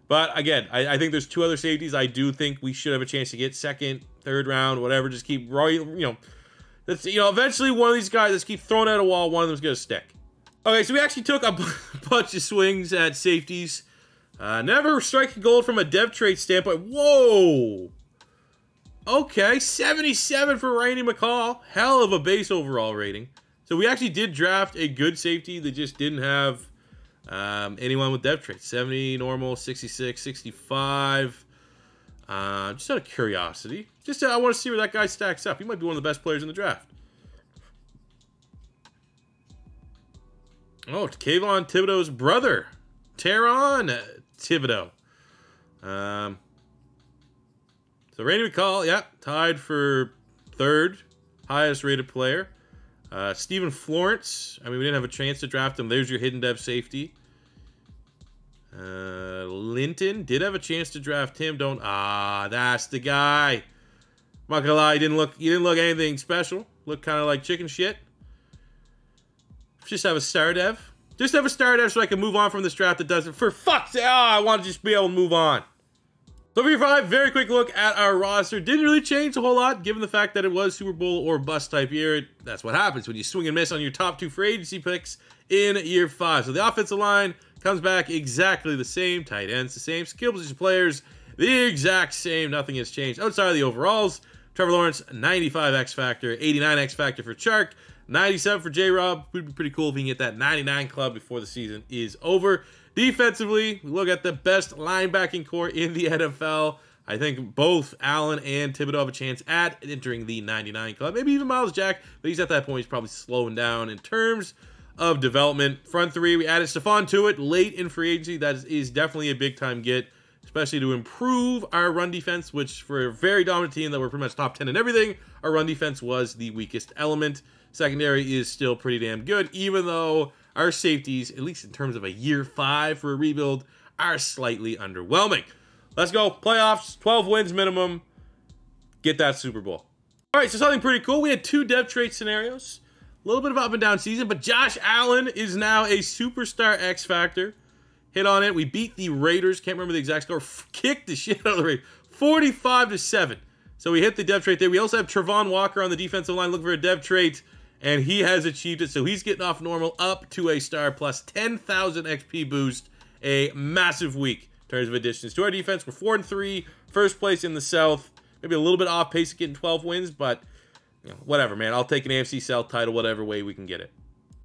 But again, I, I think there's two other safeties I do think we should have a chance to get second, third round, whatever. Just keep, you know, that's, you know, eventually one of these guys, let's keep throwing at a wall. One of them's going to stick. Okay, so we actually took a bunch of swings at safeties. Uh, never strike a gold from a dev trade standpoint. Whoa. Okay, seventy-seven for Randy McCall. Hell of a base overall rating. So we actually did draft a good safety that just didn't have um, anyone with depth traits. seventy, normal, sixty-six, sixty-five. Uh, just out of curiosity. Just uh, I want to see where that guy stacks up. He might be one of the best players in the draft. Oh, it's Kayvon Thibodeaux's brother. Teron Thibodeaux. Um, so Randy McCall, yeah, tied for third highest rated player. Uh, Stephen Florence. I mean, we didn't have a chance to draft him. There's your hidden dev safety. Uh, Linton did have a chance to draft him. Don't ah, that's the guy. I'm not gonna lie, he didn't look. He didn't look anything special. Looked kind of like chicken shit. Just have a star dev. Just have a star dev so I can move on from this draft that doesn't. For fuck's sake, oh, I want to just be able to move on. So for five, very quick look at our roster. Didn't really change a whole lot, given the fact that it was Super Bowl or bust type year. It, that's what happens when you swing and miss on your top two free agency picks in year five. So the offensive line comes back exactly the same. Tight ends, the same. Skill position players, the exact same. Nothing has changed. Outside of the overalls, Trevor Lawrence, ninety-five X-Factor, eighty-nine X-Factor for Chark, ninety-seven for J-Rob. Would be pretty cool if he can get that ninety-nine club before the season is over. Defensively, we look at the best linebacking core in the N F L. I think both Allen and Thibodeaux have a chance at entering the ninety-nine club. Maybe even Miles Jack, but he's at that point. He's probably slowing down in terms of development. Front three, we added Stephon to it late in free agency. That is, is definitely a big-time get, especially to improve our run defense, which for a very dominant team that were pretty much top ten in everything, our run defense was the weakest element. Secondary is still pretty damn good, even though our safeties, at least in terms of a year five for a rebuild, are slightly underwhelming. Let's go. Playoffs, twelve wins minimum. Get that Super Bowl. All right, so something pretty cool. We had two depth trade scenarios. A little bit of up and down season, but Josh Allen is now a superstar X Factor. Hit on it. We beat the Raiders. Can't remember the exact score. Kicked the shit out of the Raiders. forty-five to seven. So we hit the depth trait there. We also have Trevon Walker on the defensive line looking for a depth trait, and he has achieved it. So he's getting off normal up to a star plus ten thousand X P boost. A massive week in terms of additions to our defense. We're four and three, first place in the South. Maybe a little bit off pace of getting twelve wins, but you know, whatever, man. I'll take an A F C South title whatever way we can get it.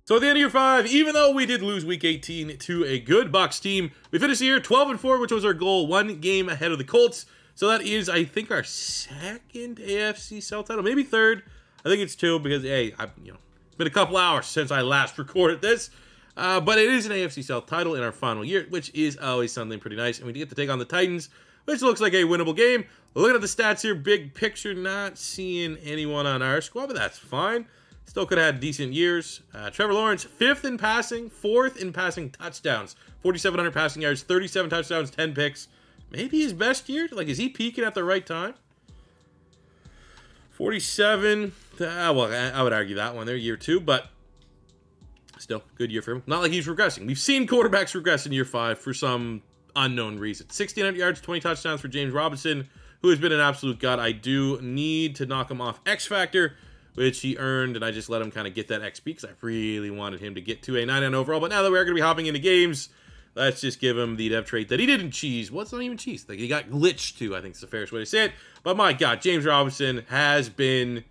So at the end of year five, even though we did lose week eighteen to a good Bucs team, we finished the year twelve and four, which was our goal, one game ahead of the Colts. So that is, I think, our second A F C South title, maybe third. I think it's two because, hey, I've, you know, it's been a couple hours since I last recorded this. Uh, but it is an A F C South title in our final year, which is always something pretty nice. And we get to take on the Titans, which looks like a winnable game. Looking at the stats here, big picture, not seeing anyone on our squad, but that's fine. Still could have had decent years. Uh, Trevor Lawrence, fifth in passing, fourth in passing touchdowns. forty-seven hundred passing yards, thirty-seven touchdowns, ten picks. Maybe his best year? Like, is he peaking at the right time? forty-seven. Uh, well, I would argue that one there, year two, but still, good year for him. Not like he's regressing. We've seen quarterbacks regress in year five for some unknown reason. sixteen hundred yards, twenty touchdowns for James Robinson, who has been an absolute god. I do need to knock him off X Factor, which he earned, and I just let him kind of get that X P because I really wanted him to get to a nine nine overall. But now that we're going to be hopping into games, let's just give him the depth trait that he didn't cheese. Well, it's not even cheese. Like, he got glitched to, I think is the fairest way to say it. But my God, James Robinson has been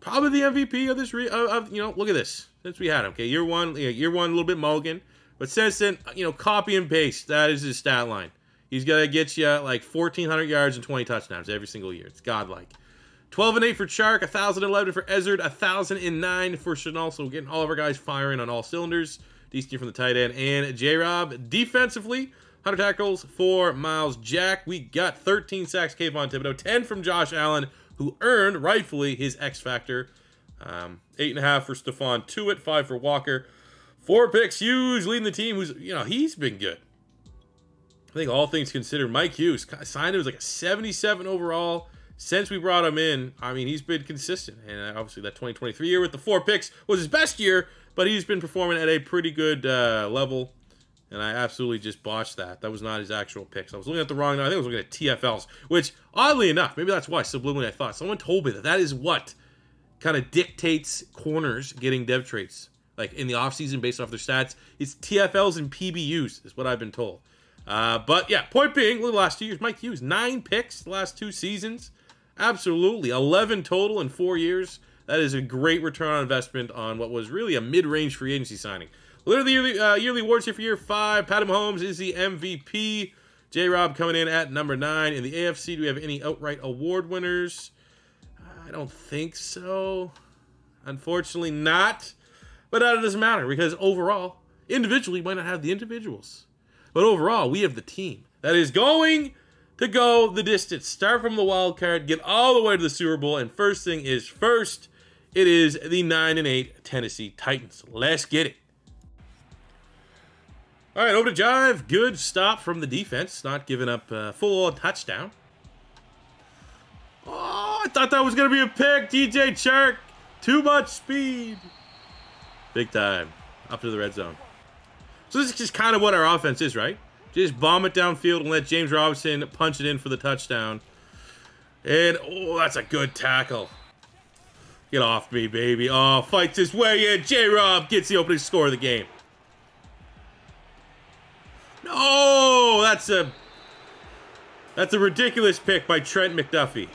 probably the M V P of this, re of, of, you know, look at this. Since we had him, okay, year one, year one, a little bit mulligan. But since then, you know, copy and paste, that is his stat line. He's going to get you like fourteen hundred yards and twenty touchdowns every single year. It's godlike. twelve and eight for Chark, one thousand eleven for Ezard, one thousand nine for Shenault. So we're getting all of our guys firing on all cylinders. Decent from the tight end and J-Rob. Defensively, one hundred tackles for Miles Jack. We got thirteen sacks, Kayvon Thibodeaux, ten from Josh Allen, who earned, rightfully, his X Factor. Um, eight and a half for Stephon Tuitt, five for Walker. Four picks, Hughes leading the team. Who's, you know, he's been good. I think all things considered, Mike Hughes signed it was like a seventy-seven overall. Since we brought him in, I mean, he's been consistent. And obviously that twenty twenty-three year with the four picks was his best year, but he's been performing at a pretty good uh, level. And I absolutely just botched that. That was not his actual picks. I was looking at the wrong number. I think I was looking at T F Ls, which oddly enough, maybe that's why subliminally I thought. Someone told me that that is what kind of dictates corners getting dev traits. Like in the offseason based off their stats, it's T F Ls and P B Us is what I've been told. Uh, but yeah, point being, look at the last two years. Mike Hughes, nine picks the last two seasons. Absolutely. eleven total in four years. That is a great return on investment on what was really a mid-range free agency signing. Literally, yearly, uh, yearly awards here for year five. Pat Mahomes is the M V P. J-Rob coming in at number nine. In the A F C, do we have any outright award winners? I don't think so. Unfortunately not. But that doesn't matter because overall, individually, we might not have the individuals. But overall, we have the team that is going to go the distance, start from the wild card, get all the way to the Super Bowl, and first thing is first, it is the nine and eight Tennessee Titans. Let's get it. All right, over to Jive. Good stop from the defense, not giving up a full touchdown. Oh, I thought that was going to be a pick. D J Chark, too much speed. Big time. up to the red zone. So this is just kind of what our offense is, right? Just bomb it downfield and let James Robinson punch it in for the touchdown. And, oh, that's a good tackle. Get off me, baby. Oh, fights his way in. J-Rob gets the opening score of the game. No, that's a... That's a ridiculous pick by Trent McDuffie.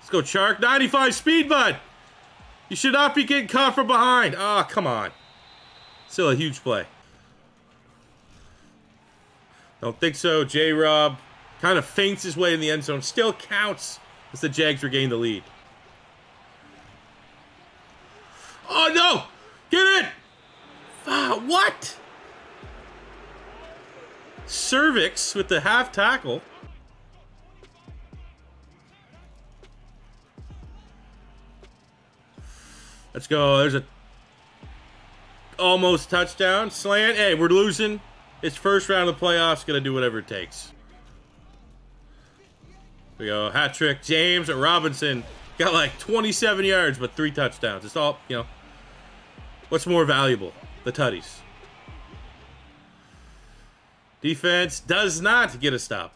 Let's go, Chark. ninety-five speed, bud. You should not be getting caught from behind. Ah, oh, come on. Still a huge play. Don't think so. J-Rob kind of feints his way in the end zone. Still counts as the Jags regain the lead. Oh, no. Get it. Ah, what? Cervix with the half tackle. Let's go. There's a almost touchdown slant. Hey, we're losing. It's first round of the playoffs. Gonna do whatever it takes. There we go. Hat trick. James Robinson got like twenty-seven yards, but three touchdowns. It's all, you know. What's more valuable? The tutties. Defense does not get a stop.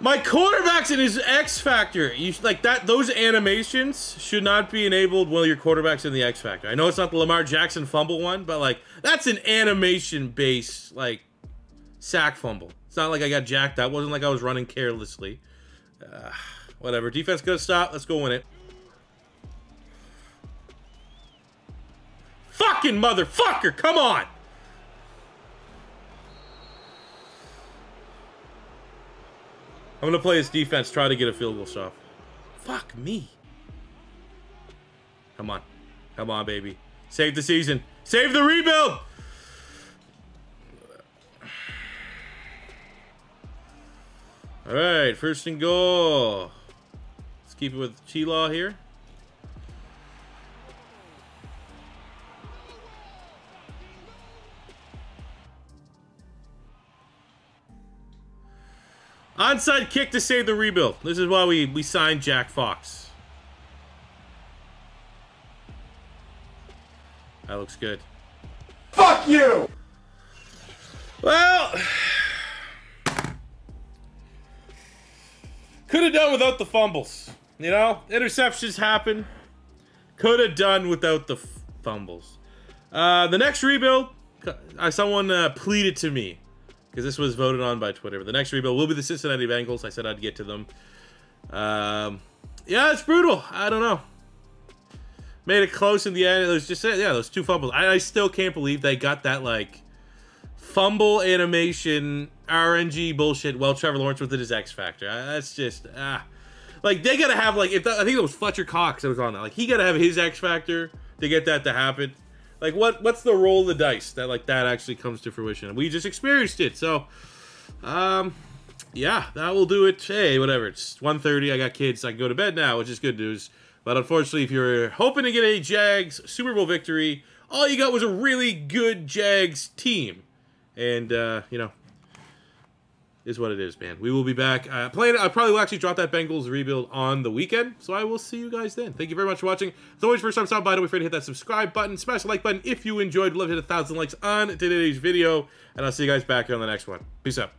My quarterback's in his X Factor. You like that? Those animations should not be enabled while your quarterback's in the X Factor. I know it's not the Lamar Jackson fumble one, but like that's an animation-based like sack fumble. It's not like I got jacked. That wasn't like I was running carelessly. Uh, whatever. Defense gonna stop. Let's go win it. Fucking motherfucker! Come on! I'm gonna play his defense, try to get a field goal stop. Fuck me. Come on. Come on, baby. Save the season. Save the rebuild! Alright, first and goal. Let's keep it with T-Law here. Onside kick to save the rebuild. This is why we, we signed Jack Fox. That looks good. Fuck you! Well... Could have done without the fumbles. You know? Interceptions happen. Could have done without the fumbles. Uh, the next rebuild, uh, someone uh, pleaded to me. Because this was voted on by Twitter. But the next rebuild will be the Cincinnati Bengals. I said I'd get to them. Um, yeah, it's brutal. I don't know. Made it close in the end. It was just, yeah, those two fumbles. I, I still can't believe they got that, like, fumble animation, R N G bullshit while Trevor Lawrence was in his X Factor. I, that's just, ah. Like, they got to have, like, if that, I think it was Fletcher Cox that was on that. Like, he got to have his X Factor to get that to happen. Like, what? What's the roll of the dice that, like, that actually comes to fruition? We just experienced it, so, um, yeah, that will do it. Hey, whatever, it's one thirty, I got kids, I can go to bed now, which is good news. But, unfortunately, if you're hoping to get a Jags Super Bowl victory, all you got was a really good Jags team. And, uh, you know, is what it is, man. We will be back. Uh, playing, I probably will actually drop that Bengals rebuild on the weekend, so I will see you guys then. Thank you very much for watching. As always, first time stop by, don't be afraid to hit that subscribe button. Smash the like button if you enjoyed. We'd love to hit a thousand likes on today's video, and I'll see you guys back here on the next one. Peace out.